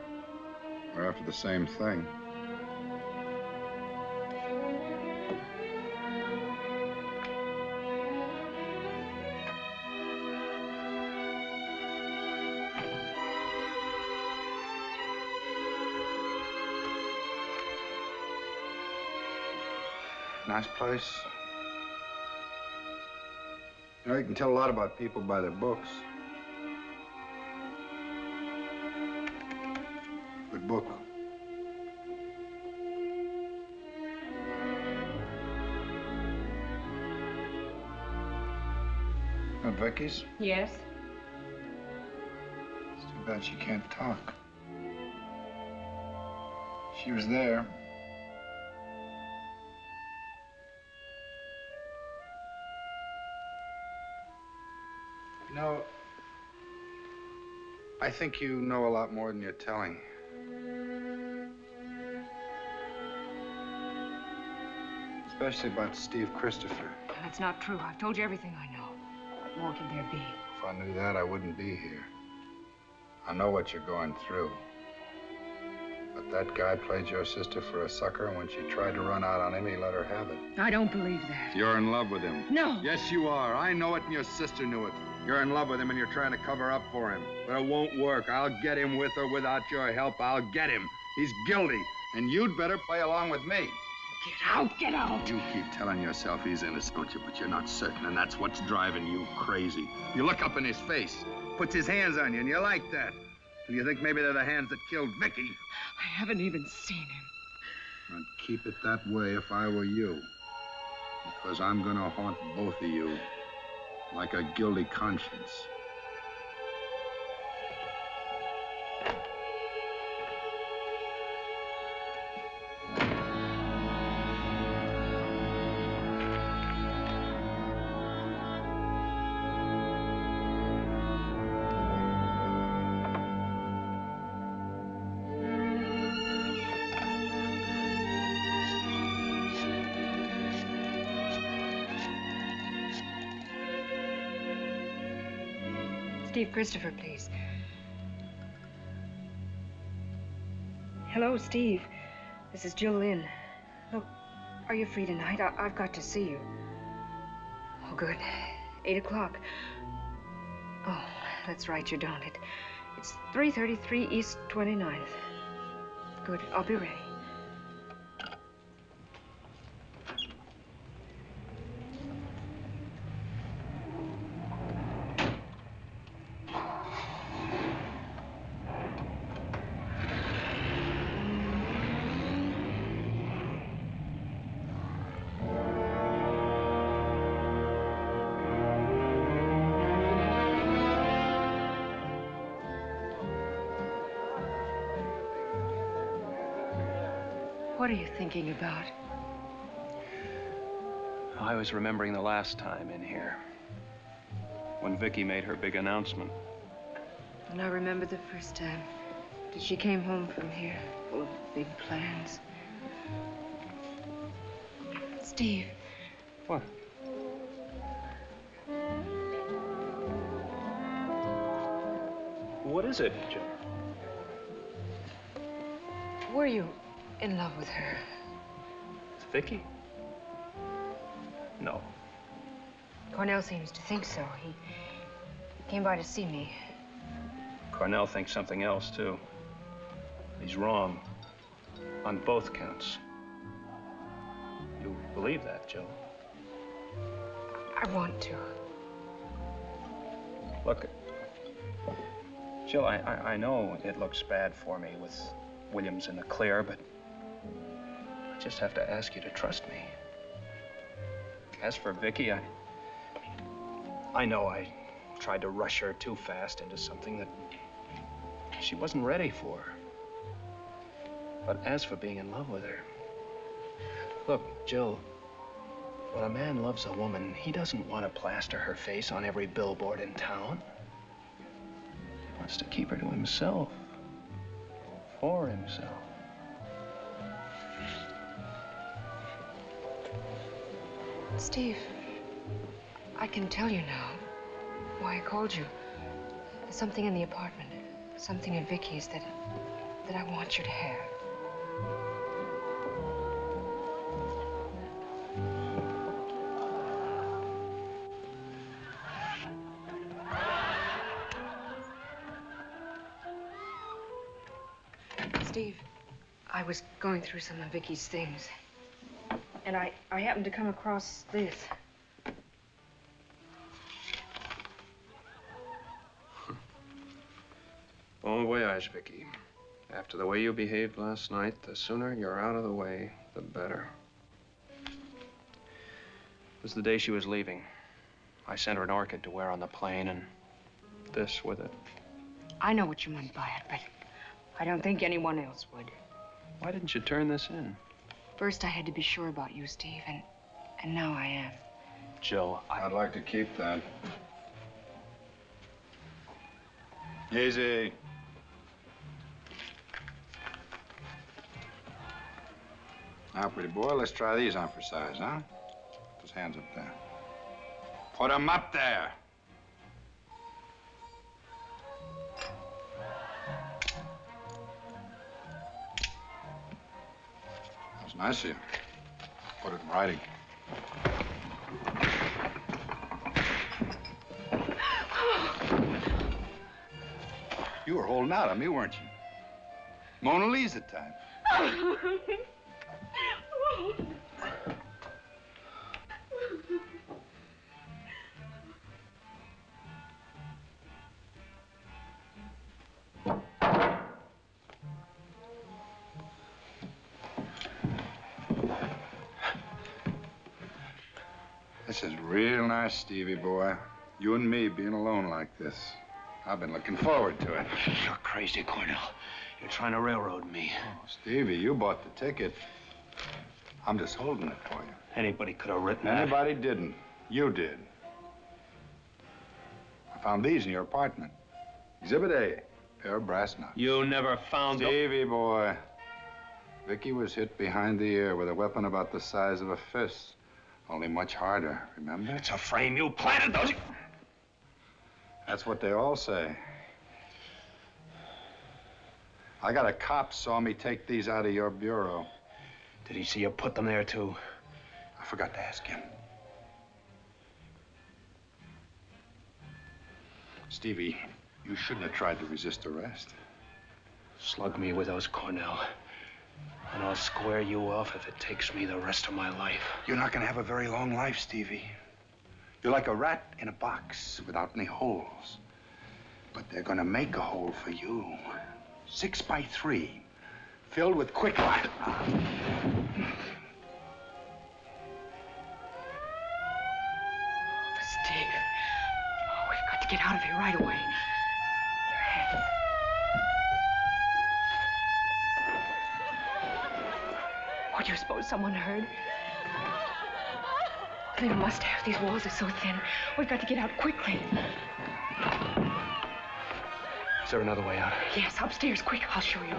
We're after the same thing. Nice place. You know, you can tell a lot about people by their books. Good book. Not Vicki's? Yes. It's too bad she can't talk. She was there. No, I think you know a lot more than you're telling. Especially about Steve Christopher. That's not true. I've told you everything I know. What more could there be? If I knew that, I wouldn't be here. I know what you're going through. But that guy played your sister for a sucker, and when she tried to run out on him, he let her have it. I don't believe that. You're in love with him. No. Yes, you are. I know it, and your sister knew it. You're in love with him, and you're trying to cover up for him. But it won't work. I'll get him with or without your help. I'll get him. He's guilty. And you'd better play along with me. Get out, get out. You keep telling yourself he's innocent, don't you? But you're not certain, and that's what's driving you crazy. You look up in his face, puts his hands on you, and you like that. Do you think maybe they're the hands that killed Vicki? I haven't even seen him. I'd keep it that way if I were you. Because I'm going to haunt both of you. Like a guilty conscience. Steve Christopher, please. Hello, Steve. This is Jill Lynn. Look, are you free tonight? I I've got to see you. Oh, good. Eight o'clock. Oh, that's right, you don't. It, it's three thirty-three East twenty-ninth. Good, I'll be ready. What are you thinking about? I was remembering the last time in here, when Vicki made her big announcement. And I remember the first time that she came home from here, full of big plans. Steve. What? What is it, Jill? Were you in love with her? Vicki? No. Cornell seems to think so. He came by to see me. Cornell thinks something else, too. He's wrong on both counts. You believe that, Jill? I want to. Look, Jill, I, I, I know it looks bad for me with Williams in the clear, but I just have to ask you to trust me. As for Vicki, I... I know I tried to rush her too fast into something that she wasn't ready for. But as for being in love with her... Look, Jill, when a man loves a woman, he doesn't want to plaster her face on every billboard in town. He wants to keep her to himself. For himself. Steve, I can tell you now why I called you. There's something in the apartment, something in Vicki's that, that I want you to have. Steve, I was going through some of Vicki's things. And I, I happened to come across this. Bon voyage, Vicki. After the way you behaved last night, the sooner you're out of the way, the better. It was the day she was leaving. I sent her an orchid to wear on the plane and this with it. I know what you meant by it, but I don't think anyone else would. Why didn't you turn this in? First, I had to be sure about you, Steve, and, and now I am. Jill, I... I'd like to keep that. Easy. Now, pretty boy, let's try these on for size, huh? Put his hands up there. Put him up there! Nice of you. Put it in writing. You were holding out on me, weren't you? Mona Lisa time. This is real nice, Stevie boy. You and me being alone like this. I've been looking forward to it. You're crazy, Cornell. You're trying to railroad me. Oh, Stevie, you bought the ticket. I'm just holding it for you. Anybody could have written that. Anybody didn't. You did. I found these in your apartment. Exhibit A, pair of brass knucks. You never found them. Stevie boy, Vicki was hit behind the ear with a weapon about the size of a fist. Only much harder, remember? It's a frame. You planted those. That's what they all say. I got a cop saw me take these out of your bureau. Did he see you put them there, too? I forgot to ask him. Stevie, you shouldn't have tried to resist arrest. Slug me with those Cornell, and I'll square you off if it takes me the rest of my life. You're not gonna have a very long life, Stevie. You're like a rat in a box without any holes. But they're gonna make a hole for you. Six by three, filled with quicklime. But Steve, oh, we've got to get out of here right away. Your hands. What do you suppose someone heard? They must have. These walls are so thin. We've got to get out quickly. Is there another way out? Yes, upstairs, quick. I'll show you.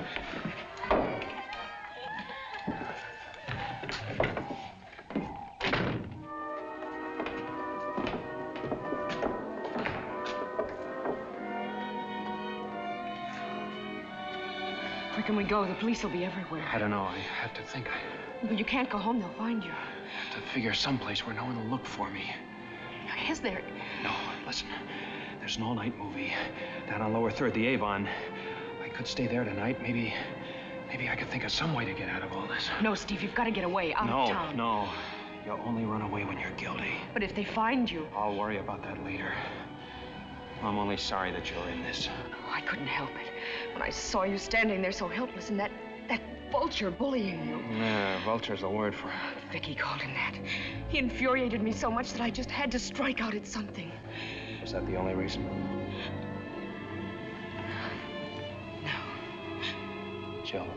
Where can we go? The police will be everywhere. I don't know. I have to think. I... Well, you can't go home. They'll find you. I have to figure someplace where no one will look for me. Is there? No, listen. There's an all-night movie down on Lower Third, the Avon. I could stay there tonight. Maybe, maybe I could think of some way to get out of all this. No, Steve, you've got to get away, out of town. No, no. You'll only run away when you're guilty. But if they find you... I'll worry about that later. I'm only sorry that you're in this. Oh, I couldn't help it. When I saw you standing there so helpless and that, that vulture bullying you. Yeah, vulture's the word for it. Vicki called him that. He infuriated me so much that I just had to strike out at something. Is that the only reason? No. Jill,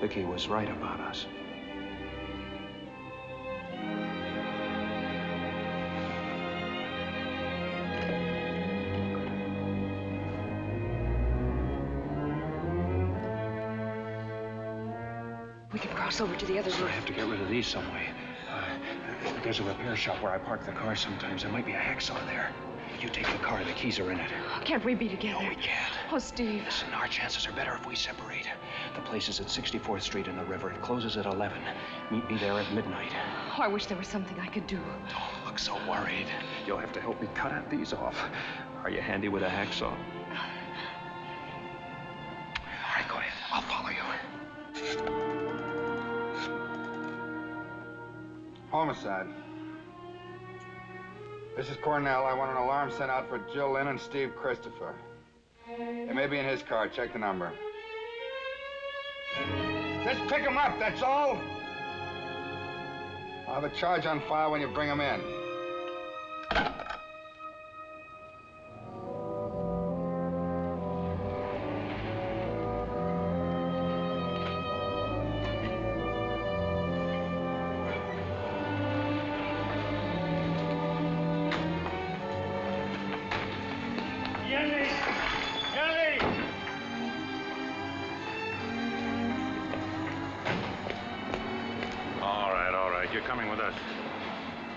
Vicki was right about us. We can cross over to the other side. I have to get rid of these some way. There's a repair shop where I park the car sometimes. There might be a hacksaw there. You take the car, the keys are in it. Can't we be together? No, we can't. Oh, Steve. Listen, our chances are better if we separate. The place is at sixty-fourth street and the river. It closes at eleven. Meet me there at midnight. Oh, I wish there was something I could do. Don't look so worried. You'll have to help me cut out these off. Are you handy with a hacksaw? All right, go ahead. I'll follow you. Homicide. Missus Cornell, I want an alarm sent out for Jill Lynn and Steve Christopher. They may be in his car. Check the number. Just pick him up, that's all. I'll have a charge on file when you bring him in.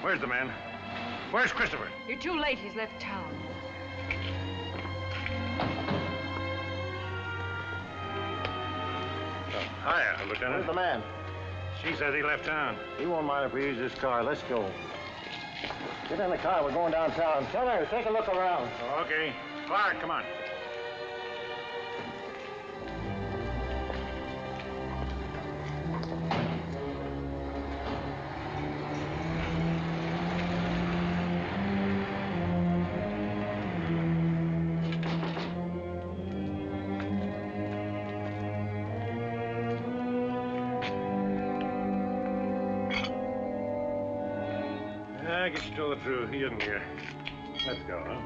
Where's the man? Where's Christopher? You're too late. He's left town. Oh, hiya, Lieutenant. Where's the man? She says he left town. He won't mind if we use this car. Let's go. Get in the car. We're going downtown. Tell her, take a look around. Oh, okay. Clark, come on. I guess you told the truth. He isn't here. Let's go, huh?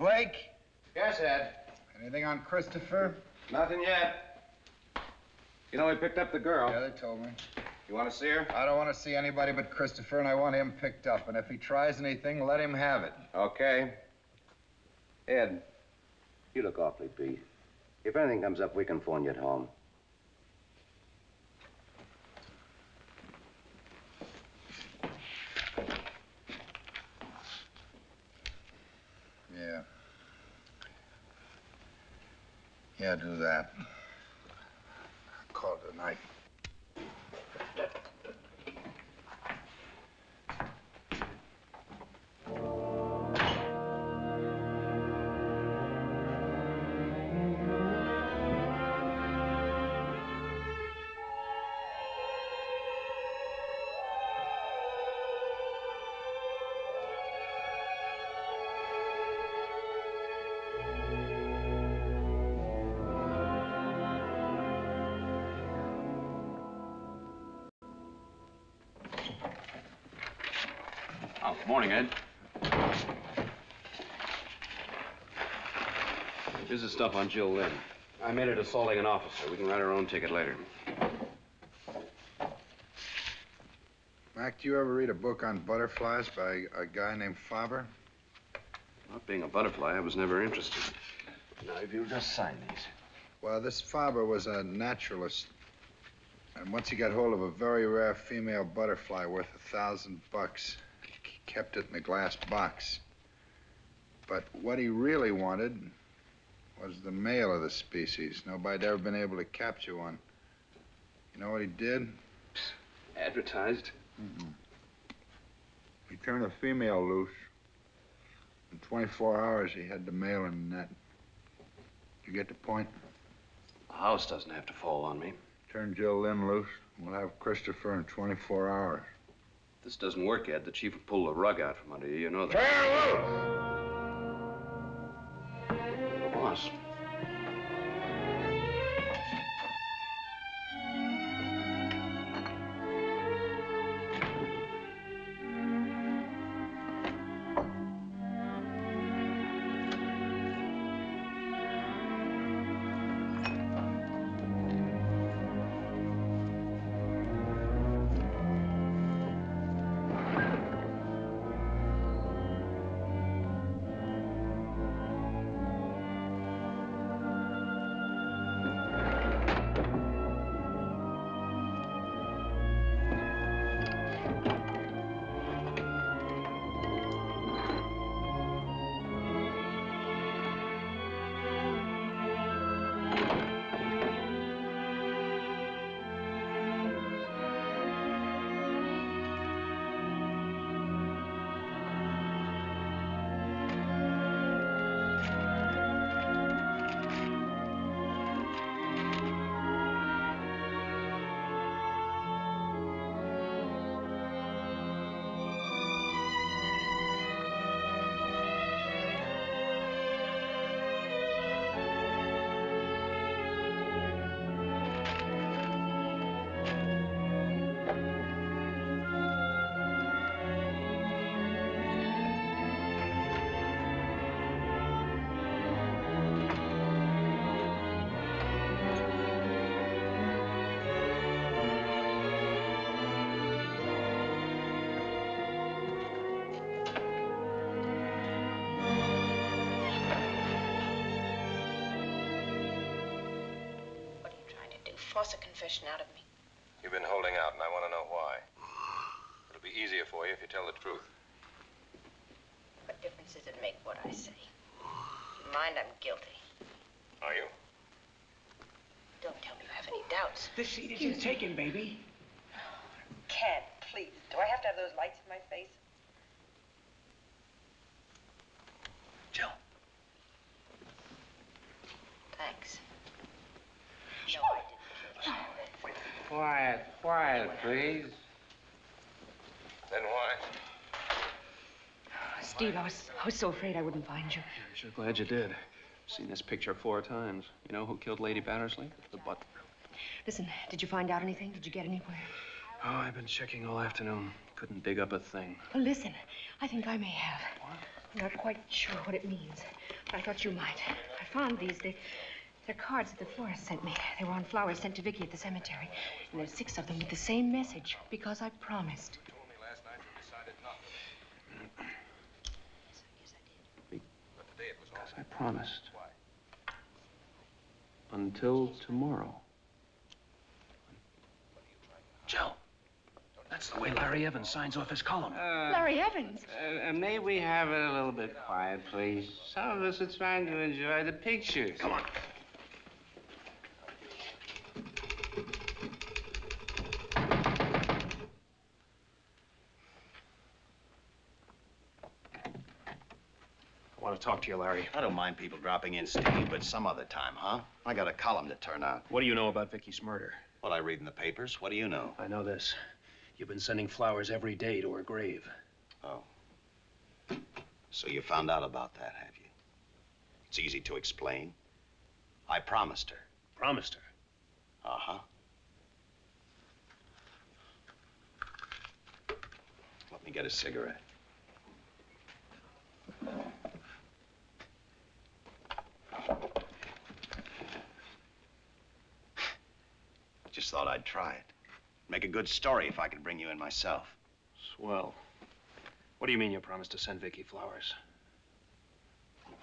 Blake? Yes, Ed. Anything on Christopher? Nothing yet. You know, we picked up the girl. Yeah, they told me. You want to see her? I don't want to see anybody but Christopher, and I want him picked up. And if he tries anything, let him have it. Okay. Ed, you look awfully beat. If anything comes up, we can phone you at home. Yeah. Yeah, do that. I'll call it a night. Morning, Ed. Here's the stuff on Jill Lynn. I made it assaulting an officer. We can write our own ticket later. Mac, do you ever read a book on butterflies by a guy named Faber? Not being a butterfly, I was never interested. Now, if you'll just sign these. Well, this Faber was a naturalist. And once he got hold of a very rare female butterfly worth a thousand bucks, kept it in a glass box. But what he really wanted was the male of the species. Nobody'd ever been able to capture one. You know what he did? Advertised? Mm-hmm. He turned the female loose. In twenty-four hours, he had the male in the net. You get the point? The house doesn't have to fall on me. Turn Jill Lynn loose, and we'll have Christopher in twenty-four hours. This doesn't work, Ed. The chief will pull the rug out from under you. You know that. Turn loose! Boss. Force a confession out of me. You've been holding out, and I want to know why. It'll be easier for you if you tell the truth. What difference does it make what I say? If you mind, I'm guilty. Are you? Don't tell me you have any doubts. This seat isn't taken, baby. Oh, Ken, please. Do I have to have those lights in my face? Jill. Thanks. No, I didn't. Quiet, quiet, please. Then why? Oh, Steve, I was, I was so afraid I wouldn't find you. I'm sure glad you did. I've seen this picture four times. You know who killed Lady Battersley? The butler. Listen, did you find out anything? Did you get anywhere? Oh, I've been checking all afternoon. Couldn't dig up a thing. Well, listen, I think I may have. What? I'm not quite sure what it means. I thought you might. I found these. They, they're cards that the florist sent me. They were on flowers sent to Vicki at the cemetery. And there's six of them with the same message, because I promised. You told me last night you decided not to. Yes, yes, I did. But today it was all. Because I promised. Why? Until tomorrow. Jill, that's the way Larry Evans signs off his column. Uh, Larry Evans? Uh, may we have it a little bit quiet, please? Some of us are trying to enjoy the pictures. Come on. I want to talk to you, Larry. I don't mind people dropping in, Steve, but some other time, huh? I got a column to turn out. What do you know about Vicki's murder? Well, I read in the papers. What do you know? I know this. You've been sending flowers every day to her grave. Oh. So you found out about that, have you? It's easy to explain. I promised her. Promised her? Uh-huh. Let me get a cigarette. Just thought I'd try it. Make a good story if I could bring you in myself. Swell. What do you mean you promised to send Vicki flowers? It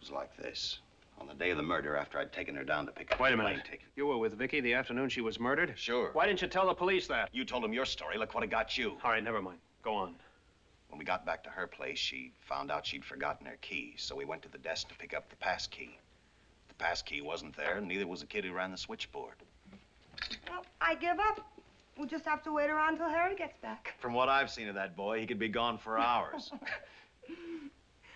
was like this. On the day of the murder, after I'd taken her down to pick up the plane ticket. You were with Vicki the afternoon she was murdered? Sure. Why didn't you tell the police that? You told them your story. Look what it got you. All right, never mind. Go on. When we got back to her place, she found out she'd forgotten her key, so we went to the desk to pick up the pass key. The pass key wasn't there, and neither was the kid who ran the switchboard. Well, I give up. We'll just have to wait around till Harry gets back. From what I've seen of that boy, he could be gone for hours.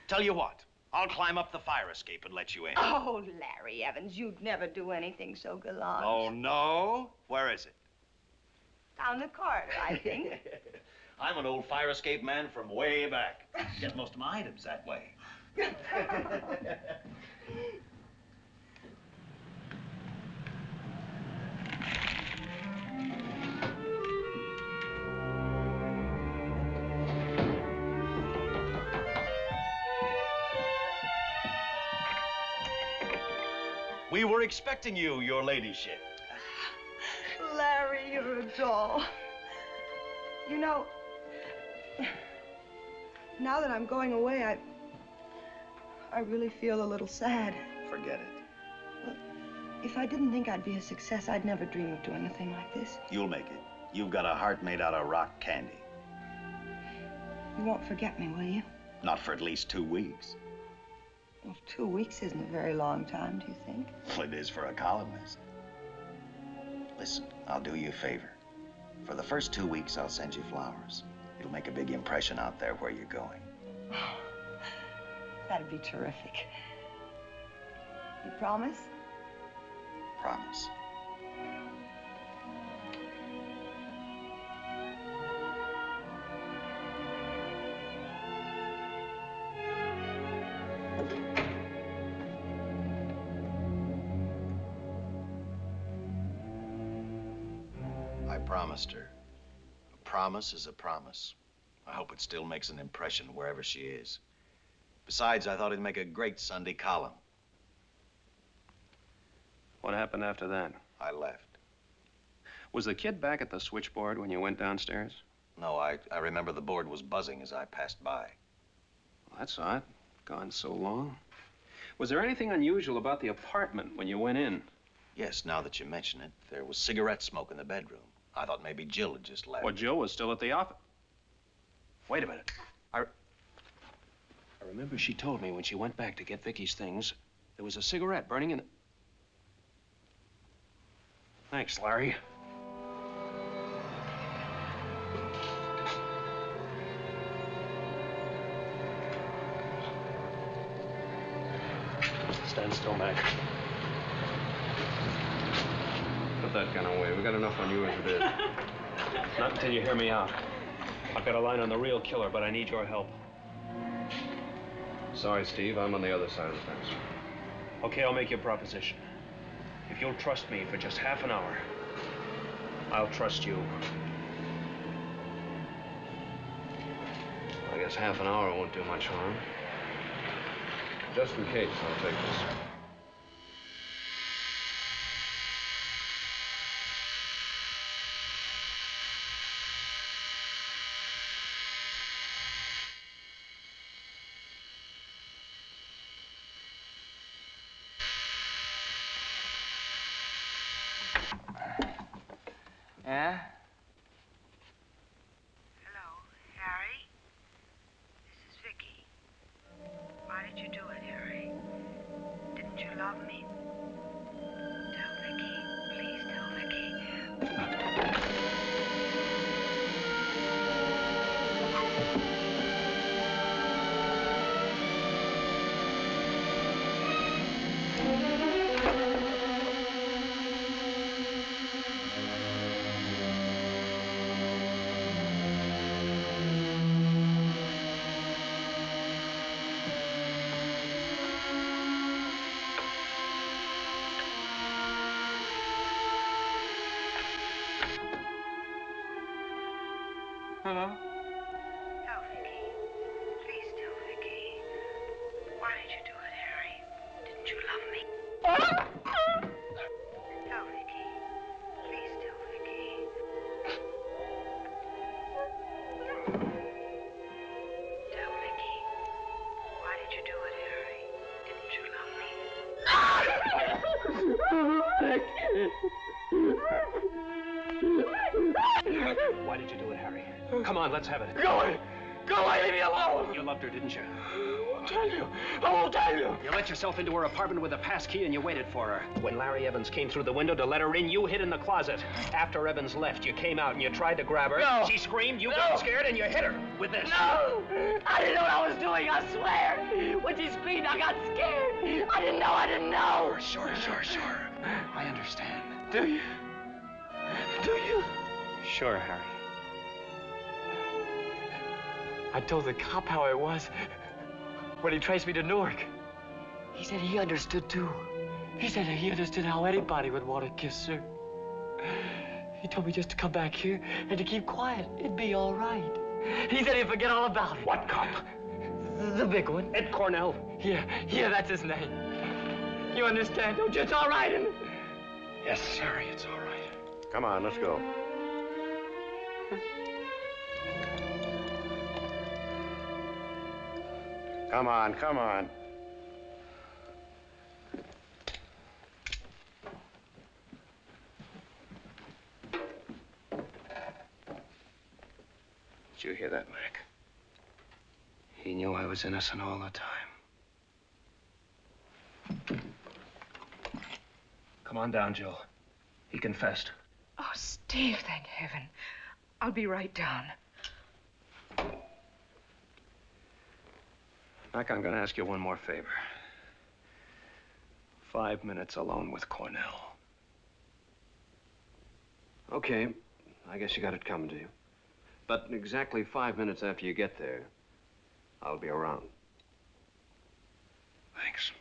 Tell you what, I'll climb up the fire escape and let you in. Oh, Larry Evans, you'd never do anything so gallant. Oh, no? Where is it? Down the corridor, I think. I'm an old fire escape man from way back. Get most of my items that way. We were expecting you, your ladyship. Larry, you're a doll. You know, now that I'm going away, I... I really feel a little sad. Forget it. Look, if I didn't think I'd be a success, I'd never dream of doing a thing like this. You'll make it. You've got a heart made out of rock candy. You won't forget me, will you? Not for at least two weeks. Well, two weeks isn't a very long time, do you think? Well, it is for a columnist. Listen, I'll do you a favor. For the first two weeks, I'll send you flowers. It'll make a big impression out there where you're going. Oh, that'd be terrific. You promise? Promise. Promised her. A promise is a promise. I hope it still makes an impression wherever she is. Besides, I thought it'd make a great Sunday column. What happened after that? I left. Was the kid back at the switchboard when you went downstairs? No, I, I remember the board was buzzing as I passed by. Well, that's odd. Gone so long. Was there anything unusual about the apartment when you went in? Yes, now that you mention it, there was cigarette smoke in the bedroom. I thought maybe Jill had just left. Well, Jill was still at the office. Wait a minute. I, re I remember she told me when she went back to get Vicki's things, there was a cigarette burning in the... Thanks, Larry. Stand still, Mac. Put that gun away. We got enough on you as it is. Not until you hear me out. I've got a line on the real killer, but I need your help. Sorry, Steve. I'm on the other side of the fence. Okay, I'll make you a proposition. If you'll trust me for just half an hour, I'll trust you. Well, I guess half an hour won't do much harm. Just in case, I'll take this. Yeah? Hello, Harry? This is Vicki. Why did you do it, Harry? Didn't you love me? Tell Vicki. Please tell Hello? Tell Vicki. Please tell Vicki. Why did you do it, Harry? Didn't you love me? Tell Vicki. Please tell Vicki. Tell Vicki. Why did you do it, Harry? Didn't you love me? Why did you do it, Harry? Come on, let's have it. Go away! Go away! Leave me alone! You loved her, didn't you? I won't tell you! I won't tell you! You let yourself into her apartment with a pass key and you waited for her. When Larry Evans came through the window to let her in, you hid in the closet. After Evans left, you came out and you tried to grab her. No! She screamed, you no. got scared, and you hit her with this. No! I didn't know what I was doing, I swear! When she screamed, I got scared! I didn't know, I didn't know! Sure, sure, sure, sure. I understand. Do you? Do you? Sure, Harry. I told the cop how I was when he traced me to Newark. He said he understood, too. He said he understood how anybody would want to kiss her. He told me just to come back here and to keep quiet. It'd be all right. He said he'd forget all about it. What cop? The big one. Ed Cornell. Yeah, yeah, that's his name. You understand, don't you? It's all right, isn't it? Yes, Harry, it's all right. Come on, let's go. Come on, come on. Did you hear that, Mac? He knew I was innocent all the time. Come on down, Jill. He confessed. Oh, Steve, thank heaven. I'll be right down. Mac, I'm going to ask you one more favor. Five minutes alone with Cornell. Okay, I guess you got it coming to you. But exactly five minutes after you get there, I'll be around. Thanks.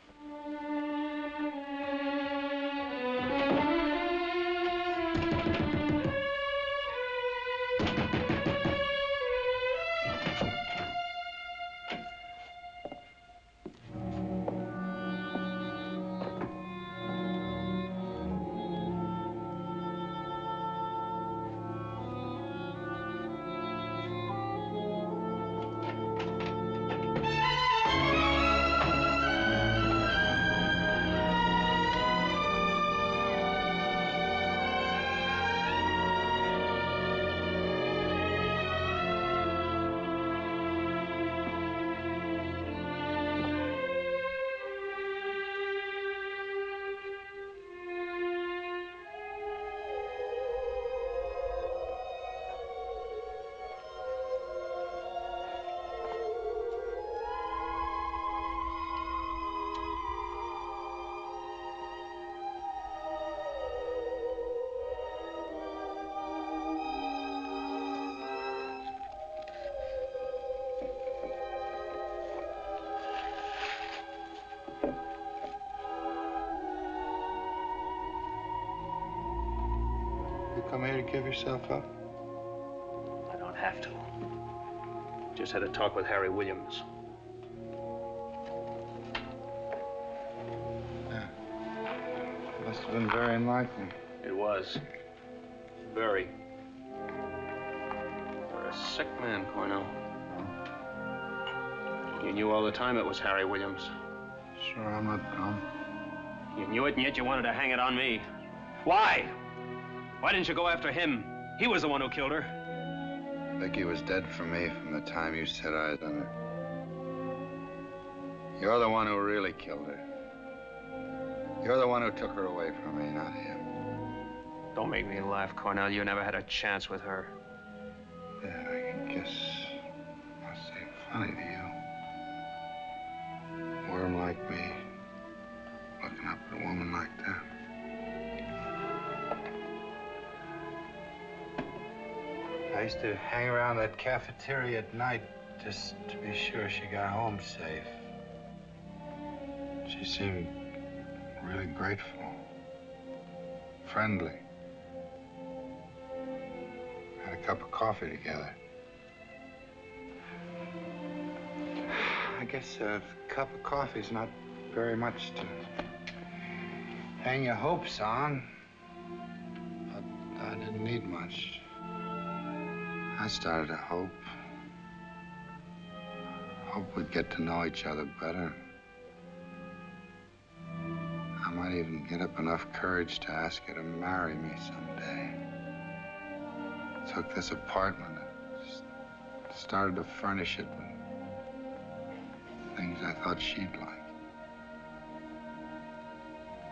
Come here to give yourself up? I don't have to. Just had a talk with Harry Williams. Must have been very enlightening. It was. Very. You're a sick man, Cornell. Oh. You knew all the time it was Harry Williams. Sure, I'm not dumb. You knew it, and yet you wanted to hang it on me. Why? Why didn't you go after him? He was the one who killed her. Vicki was dead for me from the time you set eyes on her. You're the one who really killed her. You're the one who took her away from me, not him. Don't make me laugh, Cornell. You never had a chance with her. Yeah, I guess it must seem funny to you. A worm like me, looking up at a woman like that. I used to hang around that cafeteria at night just to be sure she got home safe. She seemed really grateful, friendly. Had a cup of coffee together. I guess a cup of coffee's not very much to hang your hopes on. But I didn't need much. I started to hope. Hope we'd get to know each other better. I might even get up enough courage to ask her to marry me someday. Took this apartment and started to furnish it with things I thought she'd like.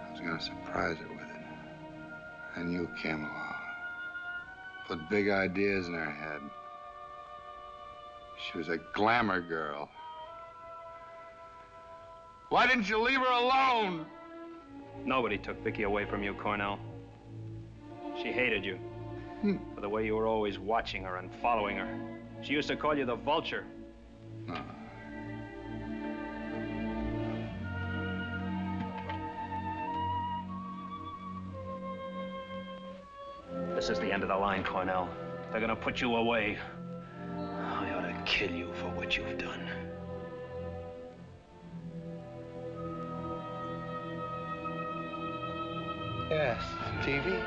I was gonna surprise her with it. And you came along. Put big ideas in her head. She was a glamour girl. Why didn't you leave her alone? Nobody took Vicki away from you, Cornell. She hated you hmm. for the way you were always watching her and following her. She used to call you the vulture. No. This is the end of the line, Cornell. They're gonna put you away. I ought to kill you for what you've done. Yes, Stevie.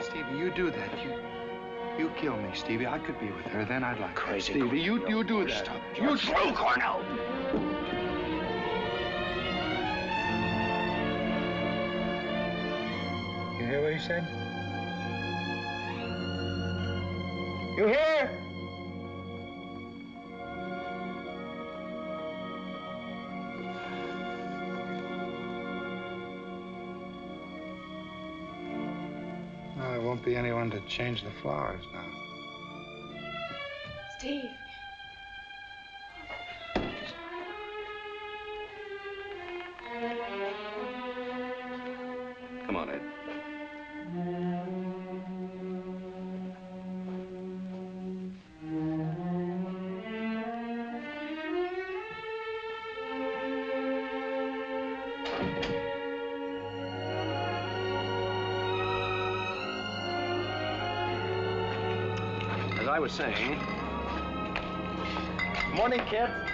Stevie, you do that. You, you kill me, Stevie. I could be with her. Then I'd like crazy. That. Stevie, you, you do that. Stop. You're through, Cornell. You hear what he said? You hear? No, there won't be anyone to change the flowers now. Steve. Come on, Ed. Saying. Morning, kids.